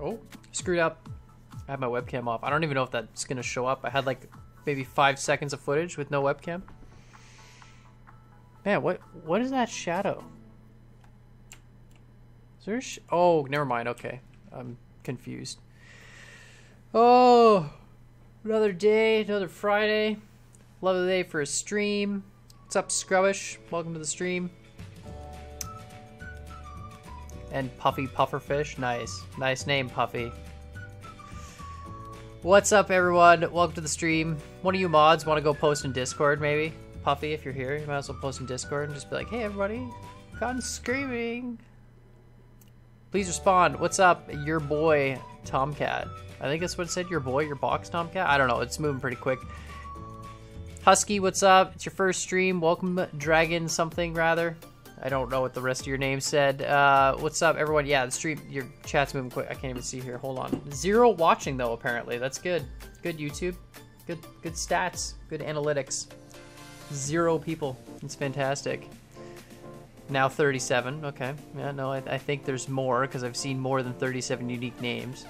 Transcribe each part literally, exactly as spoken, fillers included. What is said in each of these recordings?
Oh, screwed up. I have my webcam off. I don't even know if that's gonna show up. I had like maybe five seconds of footage with no webcam. Man, what what is that shadow? Is there a sh oh, never mind. Okay, I'm confused. Oh, another day, another Friday. Another day for a stream. What's up, Scrubbish? Welcome to the stream. And Puffy Pufferfish. Nice. Nice name, Puffy. What's up, everyone? Welcome to the stream. One of you mods want to go post in Discord, maybe? Puffy, if you're here, you might as well post in Discord and just be like, hey, everybody, gone screaming. Please respond. What's up, your boy, Tomcat? I think that's what it said, your boy, your box, Tomcat? I don't know. It's moving pretty quick. Husky, what's up? It's your first stream. Welcome, Dragon something, rather. I don't know what the rest of your name said. Uh, what's up, everyone? Yeah, the stream, your chat's moving quick. I can't even see here. Hold on. Zero watching, though, apparently. That's good. Good YouTube. Good good stats. Good analytics. Zero people. It's fantastic. Now thirty-seven. Okay. Yeah, no, I, I think there's more, because I've seen more than thirty-seven unique names.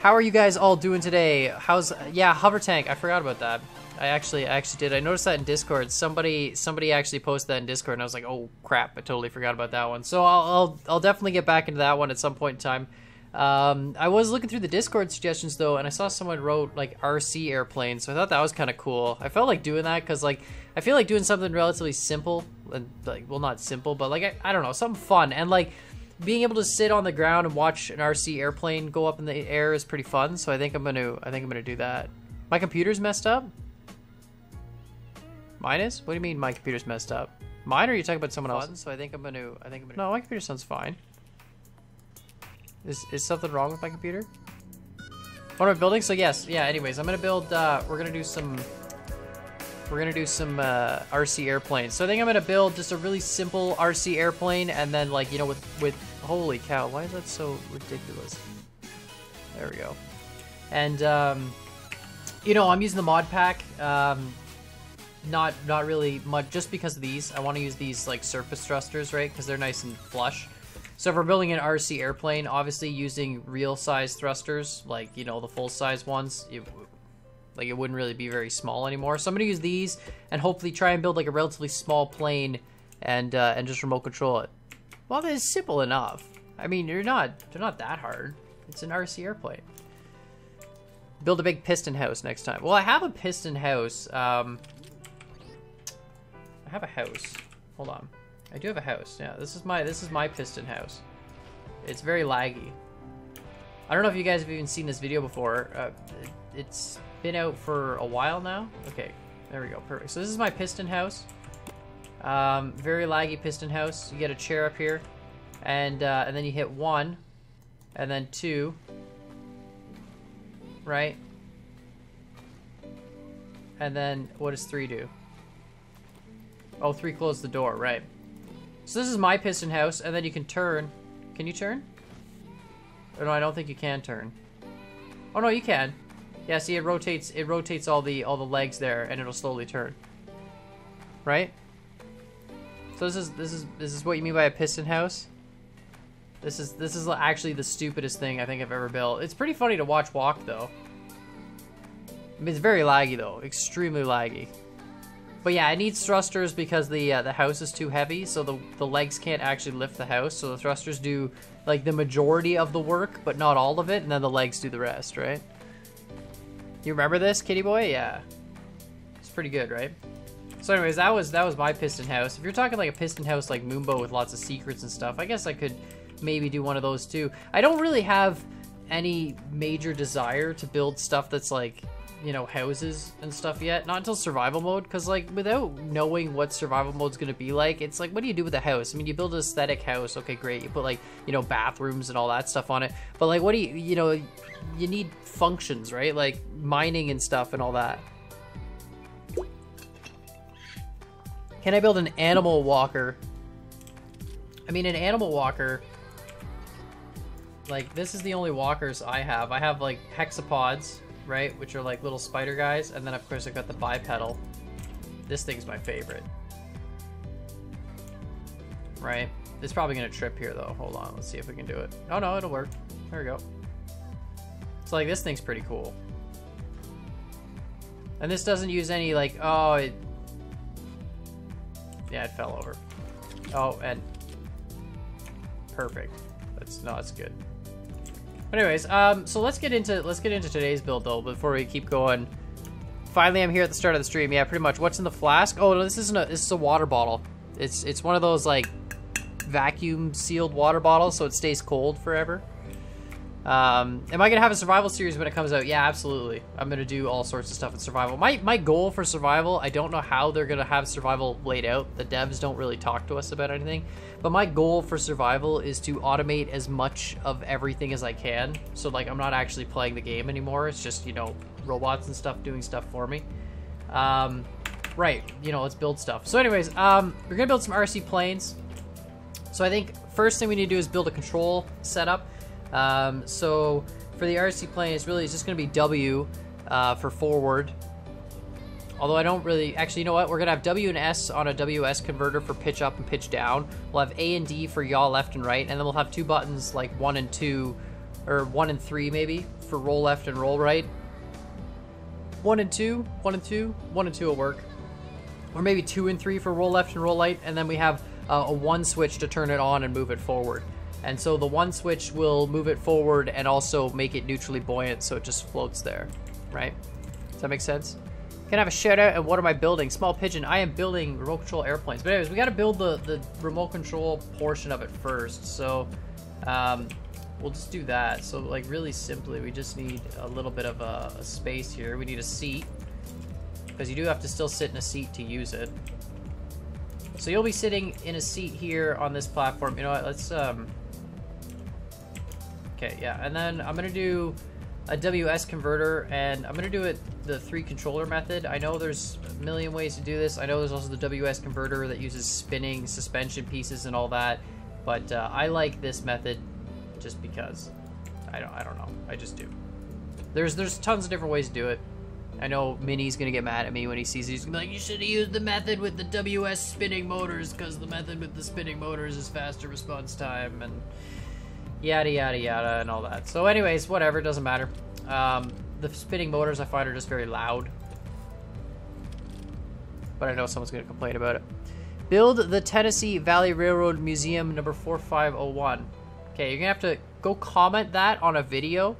How are you guys all doing today? How's... Yeah, Hover Tank. I forgot about that. I actually, I actually did. I noticed that in Discord. Somebody, somebody actually posted that in Discord, and I was like, "Oh crap! I totally forgot about that one." So I'll, I'll, I'll definitely get back into that one at some point in time. Um, I was looking through the Discord suggestions though, and I saw someone wrote like R C airplanes, so I thought that was kind of cool. I felt like doing that because like I feel like doing something relatively simple, and like well, not simple, but like I, I don't know, something fun, and like being able to sit on the ground and watch an R C airplane go up in the air is pretty fun. So I think I'm gonna, I think I'm gonna do that. My computer's messed up. Mine is? What do you mean my computer's messed up? Mine, or are you talking about someone else's? So I think I'm gonna, I think I'm gonna... No, my computer sounds fine. Is, is something wrong with my computer? What am I building? So yes, yeah, anyways, I'm gonna build, uh, we're gonna do some... We're gonna do some, uh, R C airplanes. So I think I'm gonna build just a really simple R C airplane, and then, like, you know, with, with... Holy cow, why is that so ridiculous? There we go. And, um... You know, I'm using the mod pack, um... Not not really much, just because of these. I want to use these like surface thrusters, right? Because they're nice and flush. So if we're building an R C airplane, obviously using real size thrusters, like, you know, the full size ones, it, like it wouldn't really be very small anymore. So I'm gonna use these and hopefully try and build like a relatively small plane and uh, and just remote control it. Well, that is simple enough. I mean, you're not they're not that hard. It's an R C airplane. Build a big piston house next time. Well, I have a piston house. Um, I have a house. Hold on. I do have a house. Yeah, this is my this is my piston house. It's very laggy. I don't know if you guys have even seen this video before. Uh, it, it's been out for a while now. Okay, there we go. Perfect. So this is my piston house. Um, very laggy piston house. You get a chair up here, and uh, and then you hit one, and then two. Right. And then what does three do? Oh, three closed the door, right. So this is my piston house, and then you can turn. Can you turn? Oh, no, I don't think you can turn. Oh no, you can. Yeah, see, it rotates it rotates all the all the legs there, and it'll slowly turn. Right? So this is this is this is what you mean by a piston house? This is this is actually the stupidest thing I think I've ever built. It's pretty funny to watch walk though. I mean, it's very laggy though, extremely laggy. But yeah, it needs thrusters because the uh, the house is too heavy, so the the legs can't actually lift the house. So the thrusters do like the majority of the work, but not all of it, and then the legs do the rest, right? You remember this, Kitty Boy? Yeah, it's pretty good, right? So, anyways, that was that was my piston house. If you're talking like a piston house like Moombo with lots of secrets and stuff, I guess I could maybe do one of those too. I don't really have any major desire to build stuff that's like, you know, houses and stuff yet. Not until survival mode, because like without knowing what survival mode's gonna be like, it's like, what do you do with a house? I mean, you build an aesthetic house, okay, great. You put like, you know, bathrooms and all that stuff on it, but like, what do you, you know, you need functions, right? Like mining and stuff and all that. Can I build an animal walker? I mean, an animal walker, like this is the only walkers I have. I have like hexapods, right, which are like little spider guys, and then of course I've got the bipedal. This thing's my favorite, right? It's probably gonna trip here though. Hold on, let's see if we can do it. Oh no, it'll work. There we go. So like this thing's pretty cool. And this doesn't use any like, oh, it, yeah, it fell over. Oh, and perfect. That's, no, that's good. But anyways, um, so let's get into, let's get into today's build though, before we keep going. Finally, I'm here at the start of the stream. Yeah, pretty much. What's in the flask? Oh, no, this isn't a, this is a water bottle. It's, it's one of those like vacuum sealed water bottles, so it stays cold forever. Um, am I gonna have a survival series when it comes out? Yeah, absolutely. I'm gonna do all sorts of stuff in survival. My my goal for survival, I don't know how they're gonna have survival laid out. The devs don't really talk to us about anything. But my goal for survival is to automate as much of everything as I can. So like, I'm not actually playing the game anymore. It's just, you know, robots and stuff doing stuff for me. Um, right, you know, let's build stuff. So anyways, um, we're gonna build some R C planes. So I think first thing we need to do is build a control setup. Um, so for the R C plane, it's really, it's just going to be W, uh, for forward. Although I don't really, actually, you know what? We're going to have W and S on a W S converter for pitch up and pitch down. We'll have A and D for yaw left and right. And then we'll have two buttons like one and two, or one and three maybe, for roll left and roll right. One and two, one and two, one and two will work. Or maybe two and three for roll left and roll right. And then we have uh, a one switch to turn it on and move it forward. And so the one switch will move it forward and also make it neutrally buoyant, so it just floats there, right? Does that make sense? Can I have a shout out? And what am I building? Small Pigeon, I am building remote control airplanes. But anyways, we gotta build the, the remote control portion of it first. So um, we'll just do that. So like really simply, we just need a little bit of a, a space here. We need a seat, because you do have to still sit in a seat to use it. So you'll be sitting in a seat here on this platform. You know what, let's, um, okay, yeah, and then I'm gonna do a W S converter, and I'm gonna do it the three controller method. I know there's a million ways to do this. I know there's also the W S converter that uses spinning suspension pieces and all that, but uh, I like this method just because I don't, I don't know, I just do. There's there's tons of different ways to do it. I know Minnie's gonna get mad at me when he sees it. He's gonna be like, you should have used the method with the W S spinning motors, because the method with the spinning motors is faster response time and yada yada yada and all that. So anyways, whatever, doesn't matter. Um, the spinning motors I find are just very loud, but I know someone's gonna complain about it. Build the Tennessee Valley Railroad Museum number four five oh one. Okay, you're gonna have to go comment that on a video,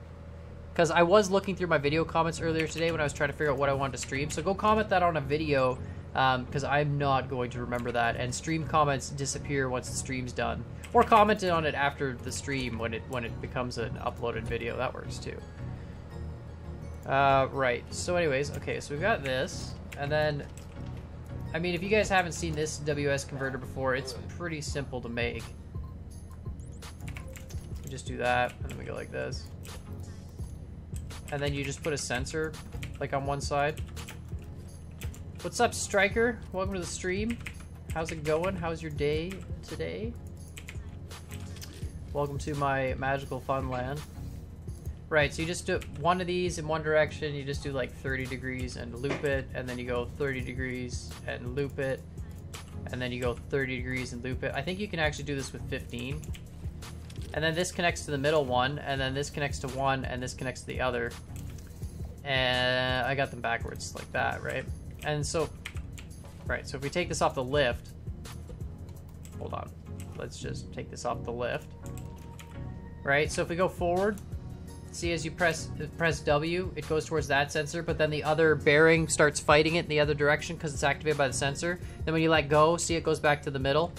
because I was looking through my video comments earlier today when I was trying to figure out what I wanted to stream. So go comment that on a video, because um, I'm not going to remember that, and stream comments disappear once the stream's done. Or comment on it after the stream when it when it becomes an uploaded video. That works too. Uh, right. So anyways, okay, so we've got this. And then, I mean, if you guys haven't seen this W S converter before, it's pretty simple to make. You just do that, and then we go like this. And then you just put a sensor, like, on one side. What's up, Striker? Welcome to the stream. How's it going? How's your day today? Welcome to my magical fun land. Right, so you just do one of these in one direction. You just do like thirty degrees and loop it, and then you go thirty degrees and loop it, and then you go thirty degrees and loop it. I think you can actually do this with fifteen. And then this connects to the middle one, and then this connects to one, and this connects to the other. And I got them backwards like that, right? And so, right, so if we take this off the lift, hold on, let's just take this off the lift. Right, so if we go forward, see, as you press press W, it goes towards that sensor, but then the other bearing starts fighting it in the other direction because it's activated by the sensor. Then when you let go, see, it goes back to the middle.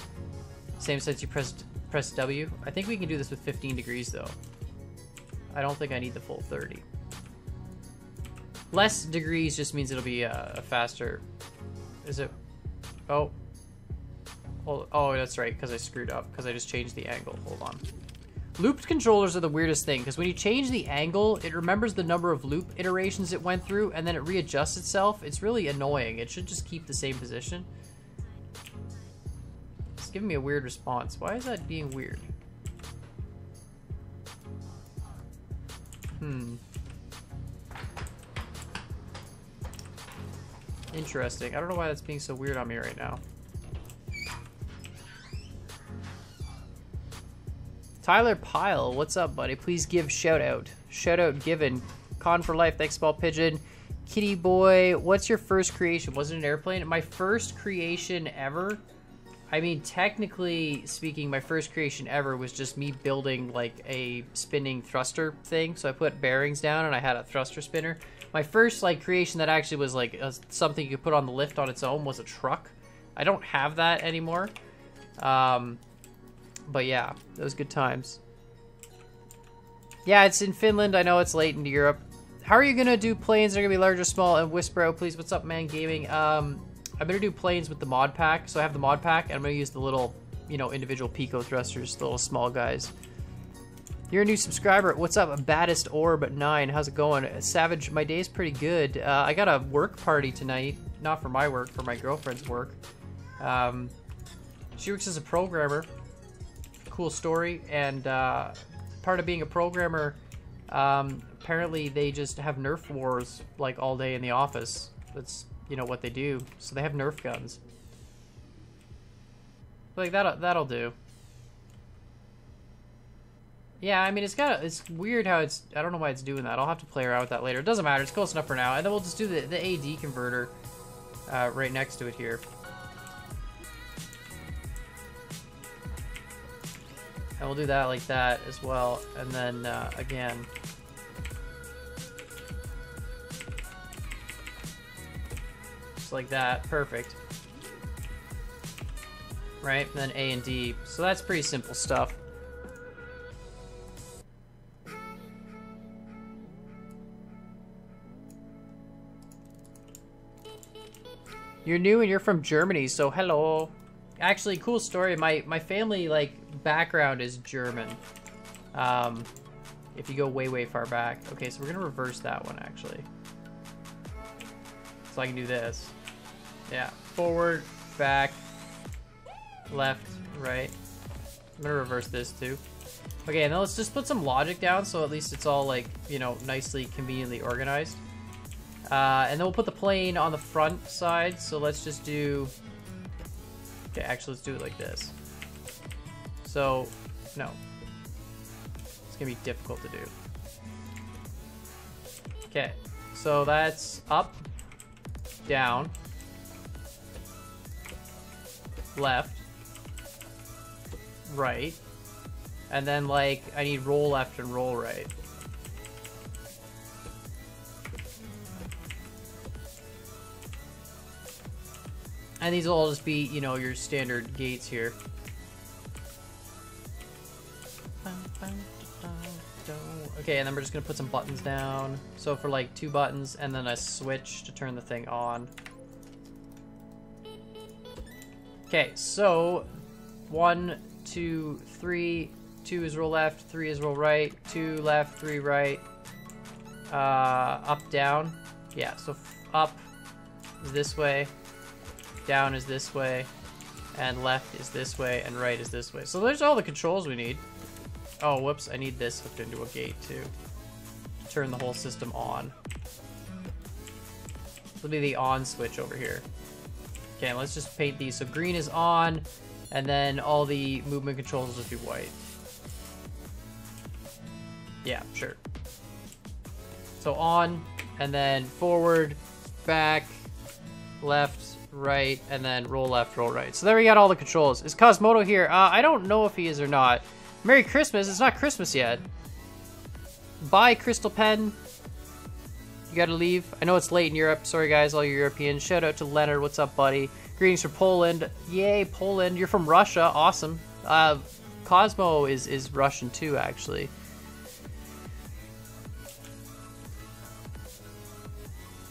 Same sense, you press, press W. I think we can do this with fifteen degrees, though. I don't think I need the full thirty. Less degrees just means it'll be a, a faster... Is it... Oh. Hold, oh, that's right, because I screwed up, because I just changed the angle. Hold on. Looped controllers are the weirdest thing, because when you change the angle, it remembers the number of loop iterations it went through, and then it readjusts itself. It's really annoying. It should just keep the same position. It's giving me a weird response. Why is that being weird? Hmm. Interesting. I don't know why that's being so weird on me right now. Tyler Pyle, what's up, buddy? Please give shout out. Shout out given. Con for life. Thanks, Ball Pigeon. Kitty Boy, what's your first creation? Was it an airplane? My first creation ever. I mean, technically speaking, my first creation ever was just me building like a spinning thruster thing. So I put bearings down and I had a thruster spinner. My first like creation that actually was like a, something you could put on the lift on its own was a truck. I don't have that anymore. Um, but yeah, those good times. Yeah, it's in Finland. I know it's late into Europe. How are you going to do planes? They're going to be large or small? And Whisper, please. What's up, man? Gaming. Um... I'm gonna do planes with the mod pack. So I have the mod pack and I'm gonna use the little, you know, individual Pico thrusters, the little small guys. You're a new subscriber. What's up, Baddest Orb nine? How's it going? Savage, my day's pretty good. Uh, I got a work party tonight. Not for my work, for my girlfriend's work. Um, she works as a programmer. Cool story. And uh, part of being a programmer, um, apparently they just have Nerf wars like all day in the office. That's, you know, what they do. So they have Nerf guns. Like, that'll, that'll do. Yeah, I mean, it's got, it's weird how it's, I don't know why it's doing that. I'll have to play around with that later. It doesn't matter. It's close enough for now. And then we'll just do the, the A D converter uh, right next to it here. And we'll do that like that as well. And then, uh, again... like that. Perfect. Right? And then A and D. So that's pretty simple stuff. You're new and you're from Germany, so hello. Actually, cool story. My my family like background is German. Um if you go way, way far back. Okay, so we're gonna reverse that one actually. So I can do this. Yeah, forward, back, left, right. I'm gonna reverse this too. Okay, and then let's just put some logic down so at least it's all like, you know, nicely, conveniently organized. Uh, and then we'll put the plane on the front side. So let's just do, okay, actually let's do it like this. So, no, it's gonna be difficult to do. Okay, so that's up, down, left, right, and then like I need roll left and roll right. And these will all just be, you know, your standard gates here. Okay, and then we're just gonna put some buttons down. So for like two buttons and then a switch to turn the thing on. Okay, so one, two, three. Two is roll left, three is roll right, two left, three right, uh, up, down. Yeah, so up is this way, down is this way, and left is this way, and right is this way. So there's all the controls we need. Oh, whoops, I need this hooked into a gate, too. Turn the whole system on. This will be the on switch over here. Okay, let's just paint these. So green is on, and then all the movement controls will just be white. Yeah, sure. So on, and then forward, back, left, right, and then roll left, roll right. So there we got all the controls. Is Cosmodo here? Uh, I don't know if he is or not. Merry Christmas. It's not Christmas yet. Bye, Crystal Pen. You gotta leave. I know it's late in Europe. Sorry, guys, all you Europeans. Shout out to Leonard. What's up, buddy? Greetings from Poland. Yay, Poland. You're from Russia. Awesome. Uh, Cosmo is, is Russian, too, actually.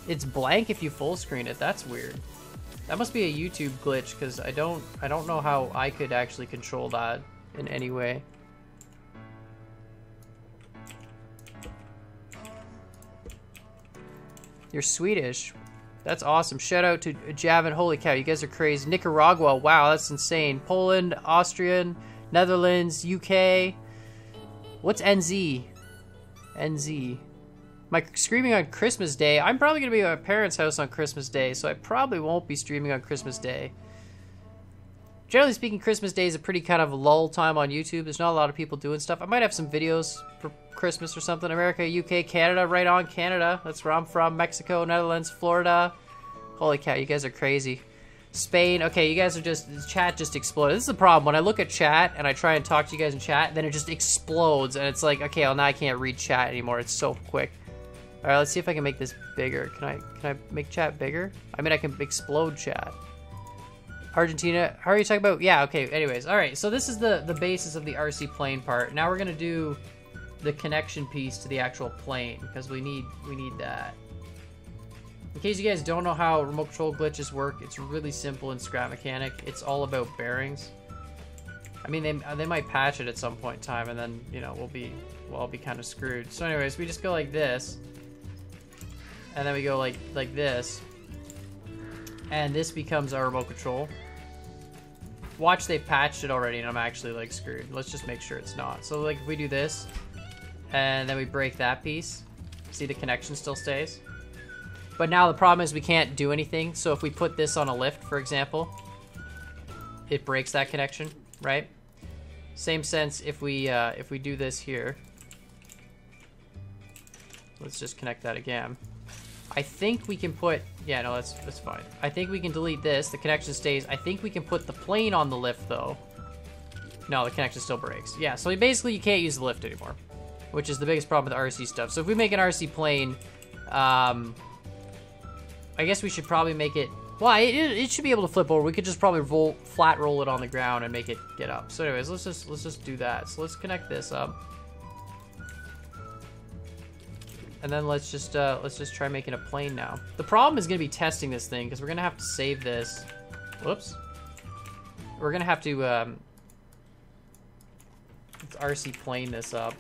It's blank if you full screen it. That's weird. That must be a YouTube glitch, because I don't, I don't know how I could actually control that in any way. You're Swedish. That's awesome. Shout out to Javin. Holy cow, you guys are crazy. Nicaragua. Wow, that's insane. Poland, Austrian, Netherlands, U K. What's N Z? N Z. My streaming on Christmas Day. I'm probably going to be at my parents' house on Christmas Day, so I probably won't be streaming on Christmas Day. generally speaking, Christmas Day is a pretty kind of lull time on YouTube. There's not a lot of people doing stuff. I might have some videos for Christmas or something. America, U K, Canada, right on Canada. That's where I'm from. Mexico, Netherlands, Florida. Holy cow, you guys are crazy. Spain. Okay, you guys are just, chat just exploded. This is the problem. When I look at chat and I try and talk to you guys in chat, then it just explodes. And it's like, okay, well, now I can't read chat anymore. It's so quick. All right, let's see if I can make this bigger. Can I can I make chat bigger? I mean, I can explode chat. Argentina, how are you talking about? Yeah, okay, anyways. All right, so this is the, the basis of the R C plane part. Now we're gonna do the connection piece to the actual plane because we need we need that. In case you guys don't know how remote control glitches work, it's really simple in Scrap Mechanic. It's all about bearings. I mean, they, they might patch it at some point in time, and then, you know, we'll be, we'll all be kind of screwed. So anyways, we just go like this, and then we go like, like this, and this becomes our remote control. Watch, they patched it already, and I'm actually, like, screwed. Let's just make sure it's not. So, like, if we do this, and then we break that piece, see the connection still stays. But now the problem is we can't do anything. So if we put this on a lift, for example, it breaks that connection, right? Same sense if we uh, if we do this here. Let's just connect that again. I think we can put, yeah, no, that's, that's fine. I think we can delete this. The connection stays. I think we can put the plane on the lift, though. No, the connection still breaks. Yeah, so basically you can't use the lift anymore, which is the biggest problem with R C stuff. So if we make an R C plane, um, I guess we should probably make it... Well, it, it should be able to flip over. We could just probably roll, flat roll it on the ground and make it get up. So anyways, let's just let's just do that. So let's connect this up. And then let's just uh, let's just try making a plane now. The problem is going to be testing this thing, because we're going to have to save this. Whoops. We're going to have to... Um, let's R C plane this up.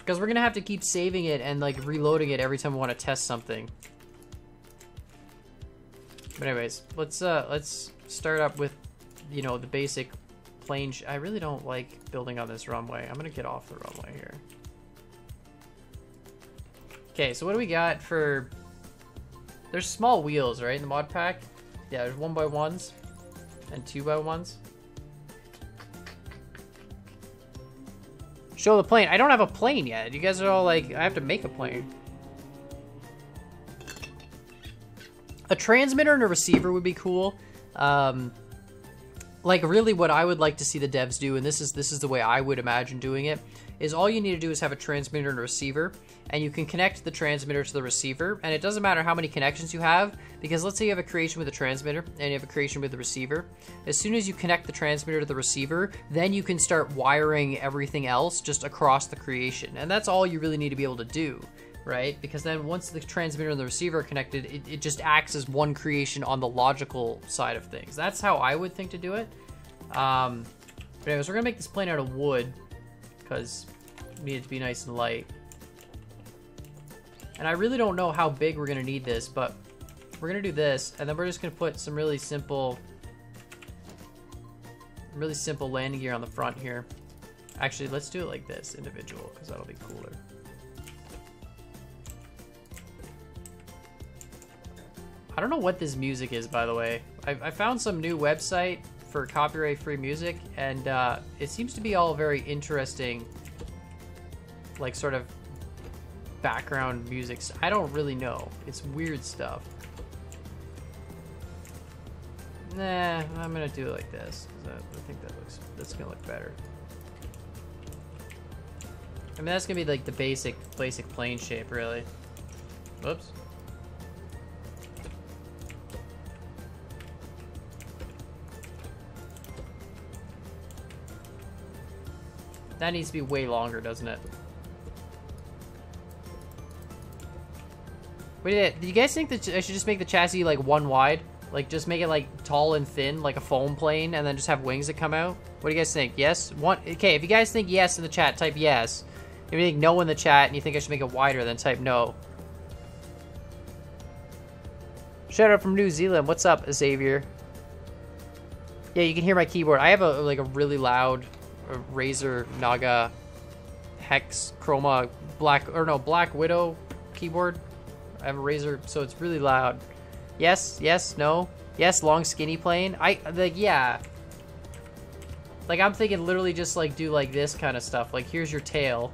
Because we're going to have to keep saving it and like reloading it every time we want to test something. But anyways, let's uh, let's start up with, you know, the basic plane. Sh I really don't like building on this runway. I'm gonna get off the runway here. Okay, so what do we got for? There's small wheels, right, in the mod pack? Yeah, there's one by ones and two by ones. Show the plane. I don't have a plane yet. You guys are all like, I have to make a plane. A transmitter and a receiver would be cool. Um, like, really what I would like to see the devs do, and this is this is the way I would imagine doing it, is all you need to do is have a transmitter and a receiver, and you can connect the transmitter to the receiver, and it doesn't matter how many connections you have, because let's say you have a creation with a transmitter, and you have a creation with the receiver. As soon as you connect the transmitter to the receiver, then you can start wiring everything else just across the creation, and that's all you really need to be able to do. Right? Because then once the transmitter and the receiver are connected, it, it just acts as one creation on the logical side of things. That's how I would think to do it. Um, but anyways, we're going to make this plane out of wood because we need it to be nice and light. And I really don't know how big we're going to need this, but we're going to do this. And then we're just going to put some really simple, really simple landing gear on the front here. Actually, let's do it like this, individual, because that'll be cooler. I don't know what this music is, by the way. I, I found some new website for copyright-free music, and uh, it seems to be all very interesting, like, sort of background music. I don't really know. It's weird stuff. Nah, I'm gonna do it like this, 'cause I, I think that looks, that's gonna look better. I mean, that's gonna be like the basic, basic plane shape, really. Whoops. That needs to be way longer, doesn't it? Wait, do you guys think that I should just make the chassis like one wide? Like just make it like tall and thin, like a foam plane, and then just have wings that come out? What do you guys think? Yes? One, okay, if you guys think yes in the chat, type yes. If you think no in the chat and you think I should make it wider, then type no. Shout out from New Zealand. What's up, Xavier? Yeah, you can hear my keyboard. I have a like a really loud... A Razer Naga Hex Chroma Black or no Black Widow keyboard. I have a Razer, so it's really loud. Yes, yes, no, yes. Long skinny plane. I like yeah. Like, I'm thinking literally just, like, do, like, this kind of stuff. Like, here's your tail.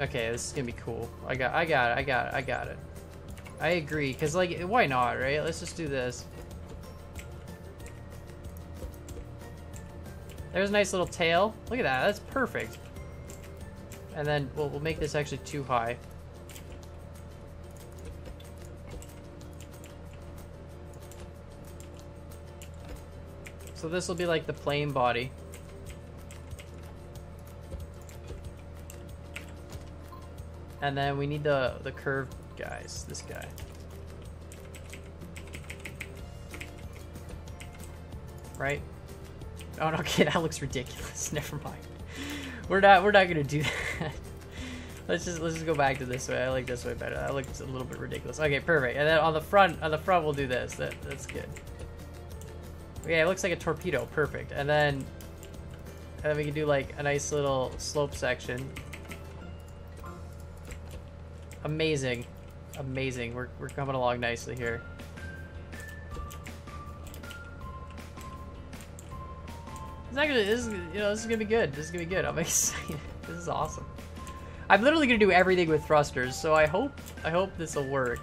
Okay, this is gonna be cool. I got, I got it, I got it, I got it. I agree, because, like, why not, right? Let's just do this. There's a nice little tail. Look at that, that's perfect. And then, we'll, we'll make this actually too high. So this will be like the plane body. And then we need the, the curved guys, this guy. Right? Oh no, okay, that looks ridiculous. Never mind. We're not we're not gonna do that. Let's just let's just go back to this way. I like this way better. That looks a little bit ridiculous. Okay, perfect. And then on the front on the front we'll do this. That that's good. Okay, it looks like a torpedo. Perfect. And then, and then we can do like a nice little slope section. Amazing. Amazing. We're, we're coming along nicely here. It's actually, this is, you know, this is gonna be good. This is gonna be good. I'm excited. This is awesome. I'm literally gonna do everything with thrusters, so I hope, I hope this will work.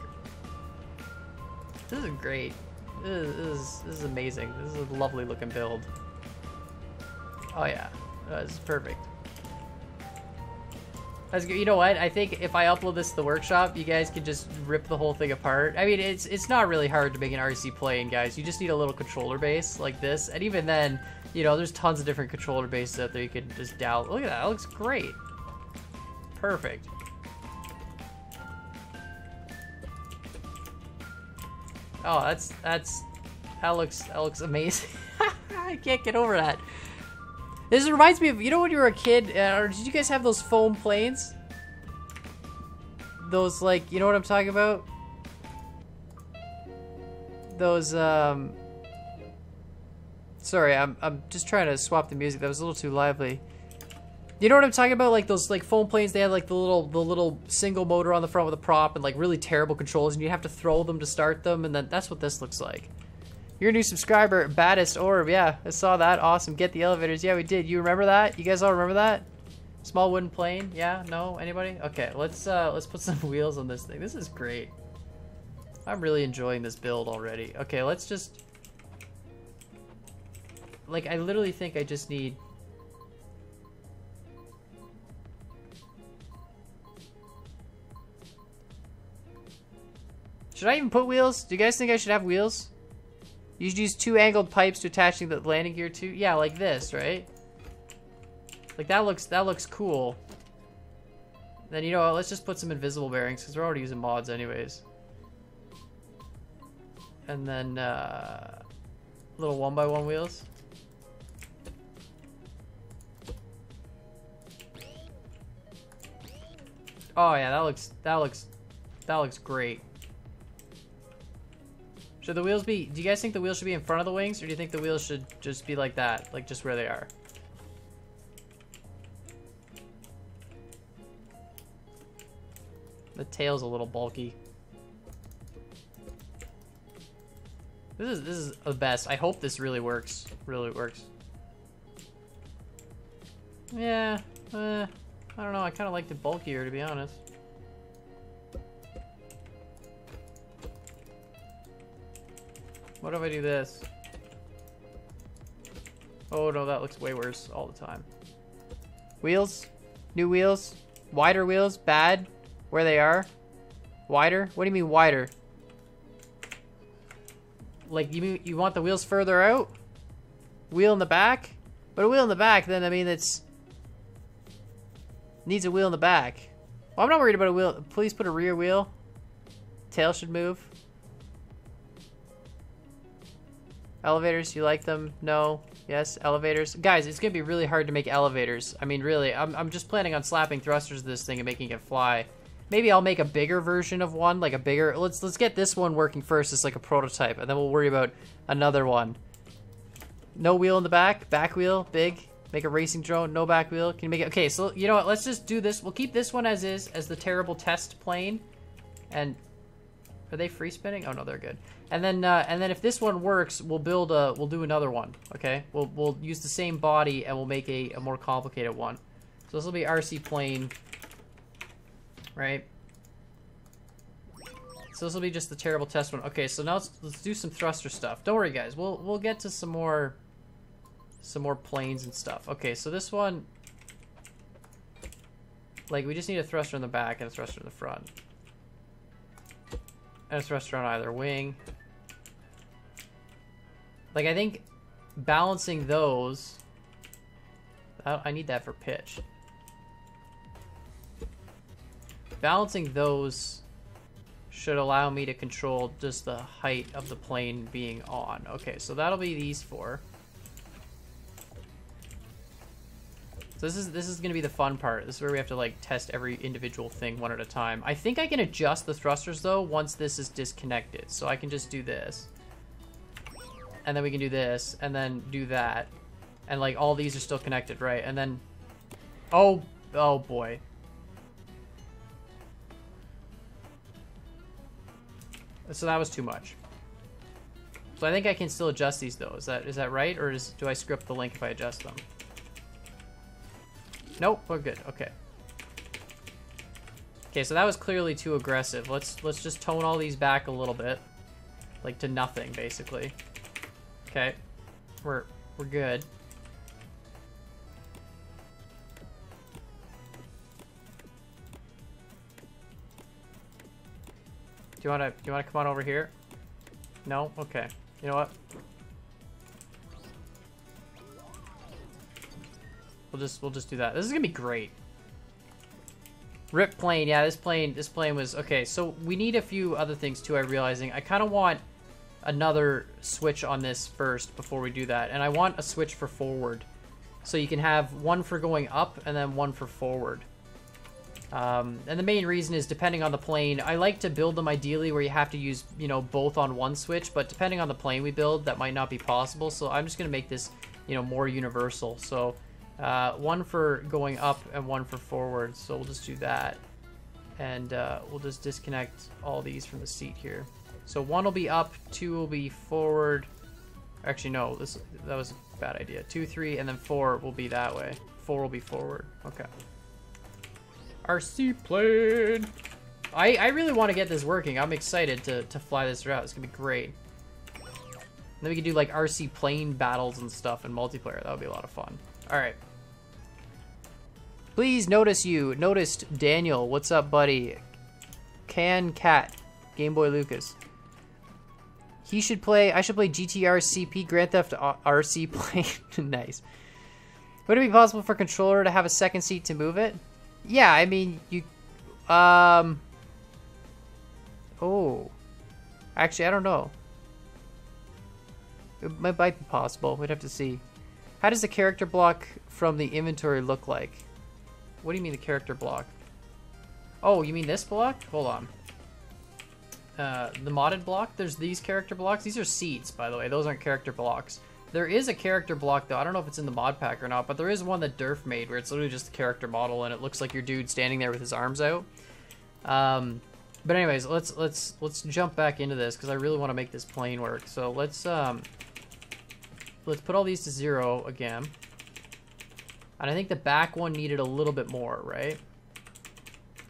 This is great. This is, this is amazing. This is a lovely looking build. Oh yeah, uh, this is perfect. That's good. You know what? I think if I upload this to the workshop, you guys can just rip the whole thing apart. I mean, it's it's not really hard to make an R C plane, guys. You just need a little controller base like this, and even then, you know, there's tons of different controller bases out there you can just download. Look at that. That looks great. Perfect. Oh, that's, that's, that looks, that looks amazing. I can't get over that. This reminds me of, you know when you were a kid, uh, or did you guys have those foam planes? Those, like, you know what I'm talking about? Those, um, sorry, I'm, I'm just trying to swap the music. That was a little too lively. You know what I'm talking about? Like those like foam planes, they had like the little the little single motor on the front with a prop and like really terrible controls, and you have to throw them to start them, and then that's what this looks like. You're a new subscriber, Baddest Orb, yeah, I saw that, awesome. Get the elevators, yeah we did. You remember that? You guys all remember that? Small wooden plane, yeah, no, anybody? Okay, let's uh, let's put some wheels on this thing. This is great. I'm really enjoying this build already. Okay, let's just, like I literally think I just need, should I even put wheels? Do you guys think I should have wheels? You should use two angled pipes to attaching the landing gear to. Yeah, like this, right? Like that looks that looks cool. Then you know what? Let's just put some invisible bearings because we're already using mods anyways. And then uh, little one by one wheels. Oh yeah, that looks that looks that looks great. Should the wheels be, do you guys think the wheels should be in front of the wings, or do you think the wheels should just be like that, like just where they are? The tail's a little bulky. This is this is the best. I hope this really works. Really works. Yeah, uh, I don't know. I kind of like the bulkier, to be honest. What if I do this? Oh no, that looks way worse all the time. Wheels? New wheels? Wider wheels? Bad? Where they are? Wider? What do you mean wider? Like you mean you want the wheels further out? Wheel in the back? But a wheel in the back then, I mean it's... needs a wheel in the back. Well, I'm not worried about a wheel. Please put a rear wheel. Tail should move. Elevators, you like them? No? Yes? Elevators? Guys, it's gonna be really hard to make elevators. I mean, really, I'm, I'm just planning on slapping thrusters to this thing and making it fly. Maybe I'll make a bigger version of one, like a bigger... Let's let's get this one working first as like a prototype, and then we'll worry about another one. No wheel in the back? Back wheel? Big? Make a racing drone? No back wheel? Can you make it... Okay, so you know what? Let's just do this. We'll keep this one as is, as the terrible test plane. And... Are they free spinning? Oh no, they're good. And then, uh, and then if this one works, we'll build a, we'll do another one. Okay, we'll we'll use the same body and we'll make a, a more complicated one. So this will be R C plane, right? So this will be just the terrible test one. Okay, so now let's let's do some thruster stuff. Don't worry, guys. We'll we'll get to some more, some more planes and stuff. Okay, so this one, like we just need a thruster in the back and a thruster in the front, and a thruster on either wing. Like, I think balancing those, I need that for pitch. Balancing those should allow me to control just the height of the plane being on. Okay, so that'll be these four. So this is this is gonna be the fun part. This is where we have to like test every individual thing one at a time. I think I can adjust the thrusters though once this is disconnected. So I can just do this. And then we can do this and then do that. And like all these are still connected, right? And then, oh, oh boy. So that was too much. So I think I can still adjust these though. Is that is that right? Or is do I script the link if I adjust them? Nope, we're good. Okay. Okay, so that was clearly too aggressive. Let's let's just tone all these back a little bit, like to nothing basically. Okay, we're we're good. Do you wanna do you wanna come on over here? No? Okay. You know what? We'll just we'll just do that. This is gonna be great. Rip plane, yeah. This plane this plane was okay. So we need a few other things too. I'm realizing I kind of want another switch on this first before we do that, and I want a switch for forward, so you can have one for going up and then one for forward. Um, and the main reason is depending on the plane. I like to build them ideally where you have to use, you know, both on one switch, but depending on the plane we build, that might not be possible. So I'm just going to make this, you know, more universal. So uh, one for going up and one for forward. So we'll just do that. And uh, we'll just disconnect all these from the seat here. So one will be up, two will be forward. Actually, no, this that was a bad idea. Two, three, and then four will be that way. Four will be forward. Okay. Our seaplane. I, I really want to get this working. I'm excited to, to fly this route. It's going to be great. And then we can do like R C plane battles and stuff in multiplayer. That would be a lot of fun. All right. Please notice you. Noticed Daniel. What's up, buddy? Can Cat. Game Boy Lucas. He should play. I should play G T R C P Grand Theft R C plane. Nice. Would it be possible for controller to have a second seat to move it? Yeah, I mean, you, um, oh, actually, I don't know. It might be possible. We'd have to see. How does the character block from the inventory look like? What do you mean the character block? Oh, you mean this block? Hold on. Uh, the modded block? There's these character blocks. These are seats, by the way. Those aren't character blocks. There is a character block, though. I don't know if it's in the mod pack or not, but there is one that Durf made where it's literally just the character model, and it looks like your dude standing there with his arms out. Um, but anyways, let's let's let's jump back into this because I really want to make this plane work. So let's um, let's put all these to zero again. And I think the back one needed a little bit more, right?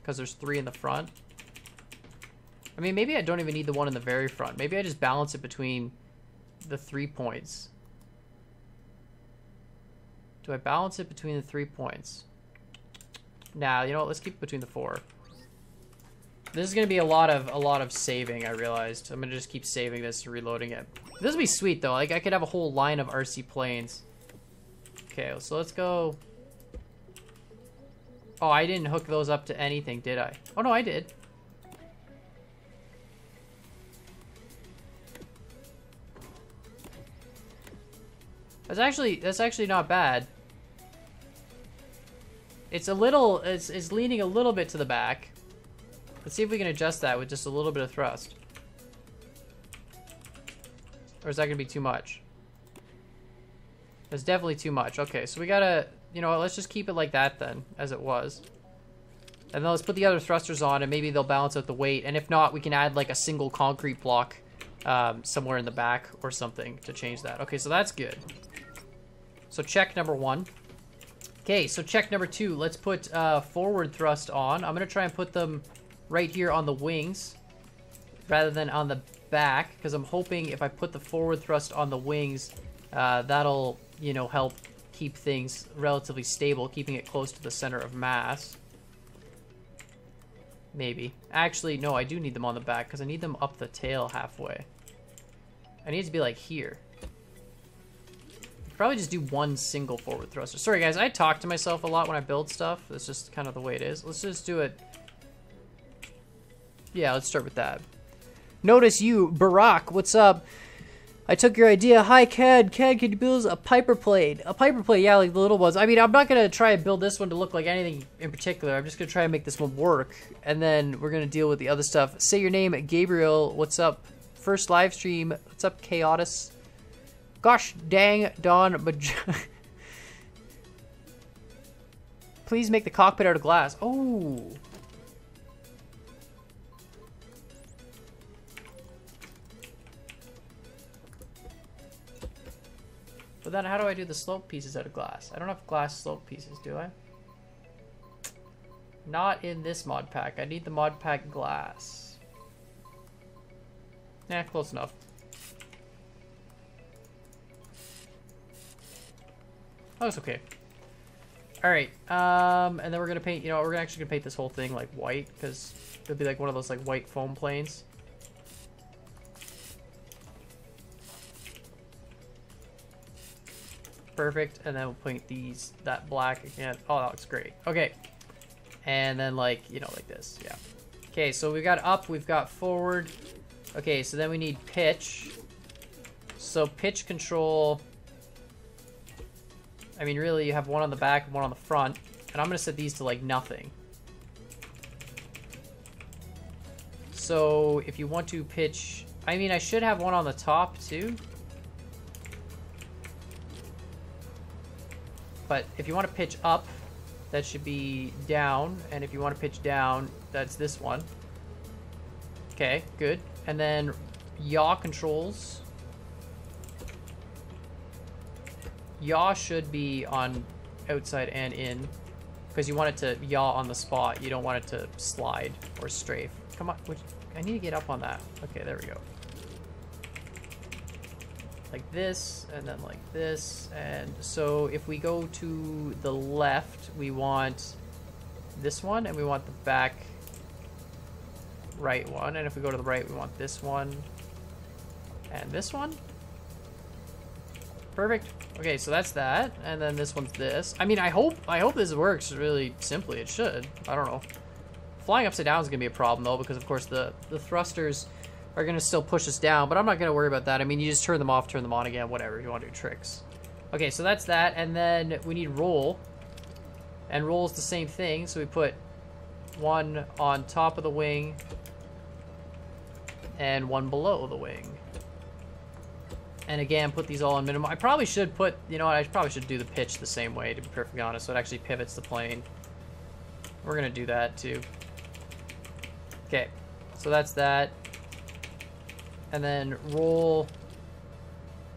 Because there's three in the front. I mean, maybe I don't even need the one in the very front. Maybe I just balance it between the three points. Do I balance it between the three points? Nah, you know what? Let's keep it between the four. This is gonna be a lot of a lot of saving. I realized I'm gonna just keep saving this and reloading it. This would be sweet though. Like I could have a whole line of R C planes. Okay, so let's go. Oh, I didn't hook those up to anything, did I? Oh no, I did. That's actually that's actually not bad. It's a little it's it's leaning a little bit to the back. Let's see if we can adjust that with just a little bit of thrust. Or is that gonna be too much? That's definitely too much. Okay, so we gotta, you know what, let's just keep it like that then, as it was. And then let's put the other thrusters on and maybe they'll balance out the weight. And if not, we can add like a single concrete block um, somewhere in the back or something to change that. Okay, so that's good. So check number one. Okay, so check number two. Let's put uh, forward thrust on. I'm going to try and put them right here on the wings rather than on the back, because I'm hoping if I put the forward thrust on the wings, uh, that'll, you know, help keep things relatively stable, keeping it close to the center of mass. Maybe. Actually, no, I do need them on the back, because I need them up the tail halfway. I need to be, like, here. Probably just do one single forward thruster. Sorry, guys, I talk to myself a lot when I build stuff. That's just kind of the way it is. Let's just do it. Yeah, let's start with that. Notice you, Barack. What's up? I took your idea. Hi, Cad. Cad, could you build a Piper Plate? A Piper Plate, yeah, like the little ones. I mean, I'm not going to try and build this one to look like anything in particular. I'm just going to try and make this one work, and then we're going to deal with the other stuff. Say your name, Gabriel. What's up? First live stream. What's up, Chaotis? Gosh dang, Don. Please make the cockpit out of glass. Oh. But then how do I do the slope pieces out of glass? I don't have glass slope pieces, do I? Not in this mod pack. I need the mod pack glass. Nah, close enough. Oh, it's okay. Alright, um, and then we're gonna paint, you know, we're actually gonna paint this whole thing, like, white, because it'll be, like, one of those, like, white foam planes. Perfect, and then we'll paint these, that black again. Oh, that looks great. Okay, and then, like, you know, like this, yeah. Okay, so we've got up, we've got forward. Okay, so then we need pitch. So pitch control, I mean, really, you have one on the back and one on the front, and I'm gonna set these to, like, nothing. So if you want to pitch, I mean, I should have one on the top too. But if you want to pitch up, that should be down. And if you want to pitch down, that's this one. Okay, good. And then yaw controls. Yaw should be on outside and in, because you want it to yaw on the spot. You don't want it to slide or strafe. Come on, which, I need to get up on that. Okay, there we go. Like this, and then like this, and so if we go to the left, we want this one, and we want the back right one, and if we go to the right, we want this one, and this one. Perfect. Okay, so that's that, and then this one's this. I mean, I hope, I hope this works really simply. It should. I don't know. Flying upside down is gonna be a problem, though, because of course the, the thrusters are gonna still push us down, but I'm not gonna worry about that. I mean, you just turn them off, turn them on again, whatever, you wanna do tricks. Okay, so that's that, and then we need roll. And roll is the same thing, so we put one on top of the wing and one below the wing. And again, put these all on minimum. I probably should put, you know what, I probably should do the pitch the same way, to be perfectly honest, so it actually pivots the plane. We're gonna do that too. Okay, so that's that. And then roll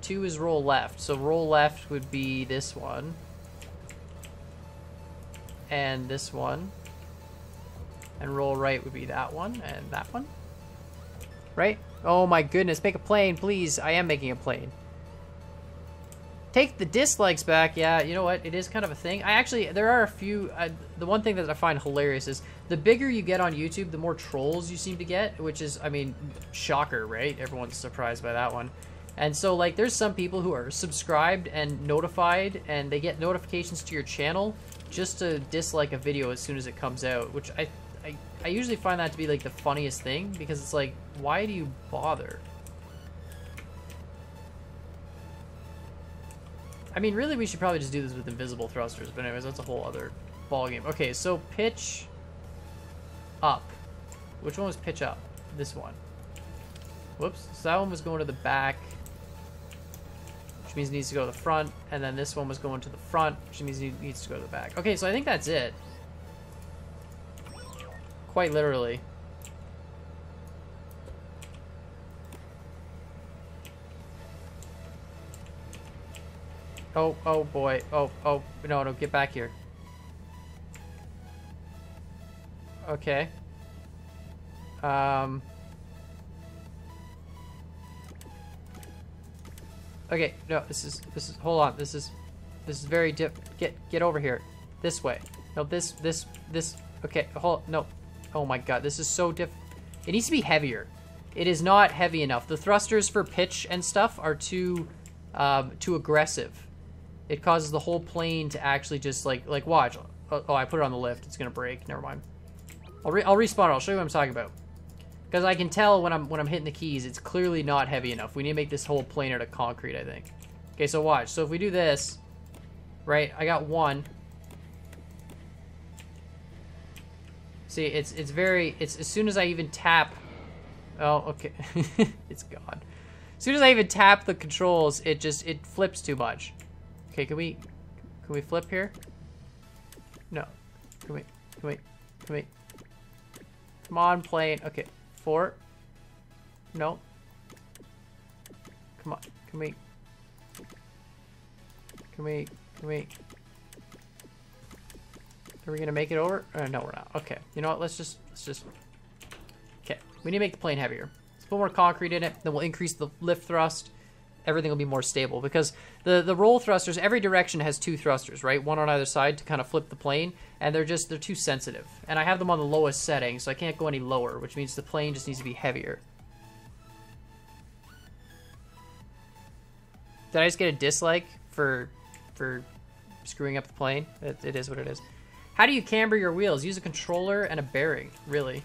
two is roll left. So roll left would be this one. And this one. And roll right would be that one and that one. Right? Oh my goodness, make a plane, please. I am making a plane. Take the dislikes back. Yeah, you know what? It is kind of a thing. I actually, there are a few, I, the one thing that I find hilarious is the bigger you get on YouTube, the more trolls you seem to get, which is, I mean, shocker, right? Everyone's surprised by that one. And so, like, there's some people who are subscribed and notified, and they get notifications to your channel just to dislike a video as soon as it comes out, which I, I, I usually find that to be, like, the funniest thing, because it's like, why do you bother? I mean, really, we should probably just do this with invisible thrusters, but anyways, that's a whole other ballgame. Okay, so pitch up. Which one was pitch up? This one. Whoops. So that one was going to the back, which means it needs to go to the front, and then this one was going to the front, which means it needs to go to the back. Okay, so I think that's it. Quite literally. Oh, oh boy. Oh, oh, no, no, get back here. Okay. Um. Okay, no, this is, this is, hold on, this is, this is very diff, get, get over here, this way. No, this, this, this, okay, hold, no. Oh my god, this is so diff, it needs to be heavier. It is not heavy enough. The thrusters for pitch and stuff are too, um, too aggressive. It causes the whole plane to actually just, like, like, watch. Oh, oh I put it on the lift, it's gonna break, never mind. I'll, re I'll respawn it. I'll show you what I'm talking about. Because I can tell when I'm when I'm hitting the keys, it's clearly not heavy enough. We need to make this whole plane out of concrete, I think. Okay, so watch. So if we do this, right? I got one. See, it's it's very it's as soon as I even tap. Oh, okay, it's gone. As soon as I even tap the controls, it just it flips too much. Okay, can we can we flip here? No. Can we can we can we? Come on, plane. Okay, four. No. Come on. Can we? Can we? Can we? Are we gonna make it over? Uh, no, we're not. Okay. You know what? Let's just. Let's just. Okay. We need to make the plane heavier. Let's put more concrete in it. Then we'll increase the lift thrust. Everything will be more stable because the the roll thrusters. Every direction has two thrusters, right? One on either side to kind of flip the plane, and they're just they're too sensitive. And I have them on the lowest setting, so I can't go any lower, which means the plane just needs to be heavier. Did I just get a dislike for for screwing up the plane? It, it is what it is. How do you camber your wheels? Use a controller and a bearing, really.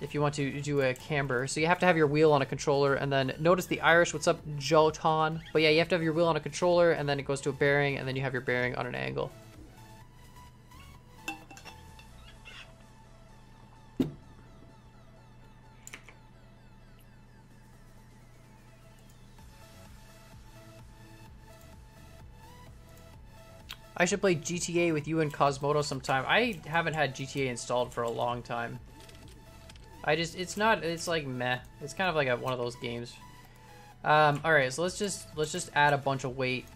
If you want to do a camber. So you have to have your wheel on a controller, and then notice the Irish, what's up, Jotan? But yeah, you have to have your wheel on a controller, and then it goes to a bearing, and then you have your bearing on an angle. I should play G T A with you and Cosmodo sometime. I haven't had G T A installed for a long time. I just, it's not, it's like meh. It's kind of like a, one of those games. Um, alright, so let's just, let's just add a bunch of weight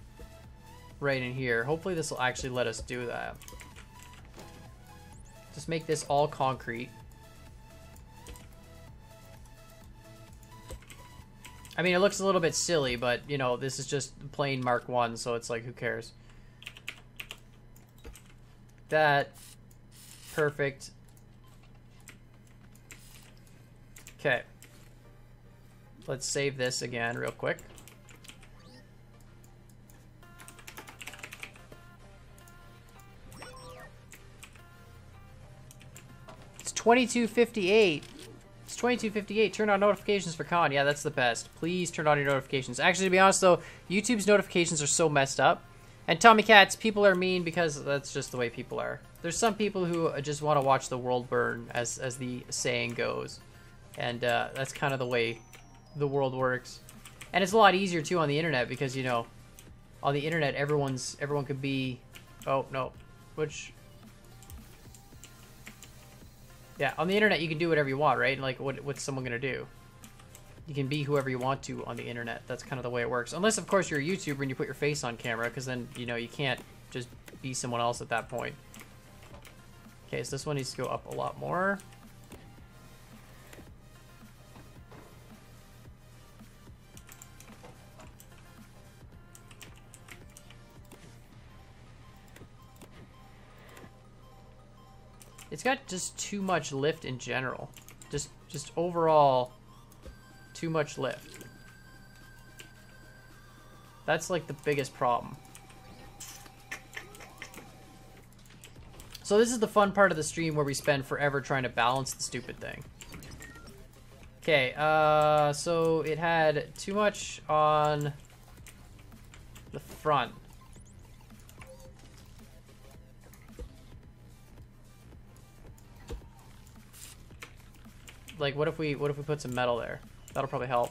right in here. Hopefully this will actually let us do that. Just make this all concrete. I mean, it looks a little bit silly, but, you know, this is just plain Mark one, so it's like, who cares? That. Perfect. Okay, let's save this again real quick. It's twenty-two fifty-eight. It's twenty-two fifty-eight. Turn on notifications for con. Yeah, that's the best. Please turn on your notifications. Actually, to be honest though, YouTube's notifications are so messed up. And Tommy Cats, people are mean because that's just the way people are. There's some people who just want to watch the world burn, as as the saying goes. And uh, that's kind of the way the world works. And it's a lot easier, too, on the internet because, you know, on the internet, everyone's everyone could be... Oh, no. Which... Yeah, on the internet, you can do whatever you want, right? Like, what, what's someone going to do? You can be whoever you want to on the internet. That's kind of the way it works. Unless, of course, you're a YouTuber and you put your face on camera because then, you know, you can't just be someone else at that point. Okay, so this one needs to go up a lot more. It's got just too much lift in general. Just just overall too much lift. That's like the biggest problem. So this is the fun part of the stream where we spend forever trying to balance the stupid thing. Okay, uh so it had too much on the front. Like, what if we what if we put some metal there? That'll probably help.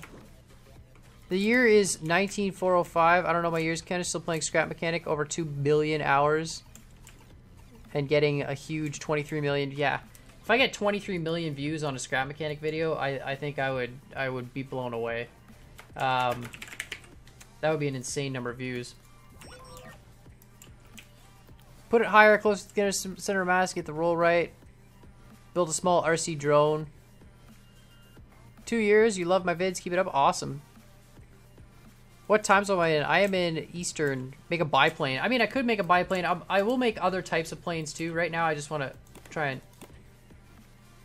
The year is nineteen four oh five. I don't know my years. Ken is still playing Scrap Mechanic over two billion hours. And getting a huge twenty-three million. Yeah. If I get twenty-three million views on a Scrap Mechanic video, I, I think I would I would be blown away. Um, that would be an insane number of views. Put it higher, close to the center of mass, get the roll right. Build a small R C drone. Two years, you love my vids, keep it up, awesome. What time zone am I in? I am in Eastern. Make a biplane. I mean, I could make a biplane. I'm, I will make other types of planes too. Right now, I just want to try and...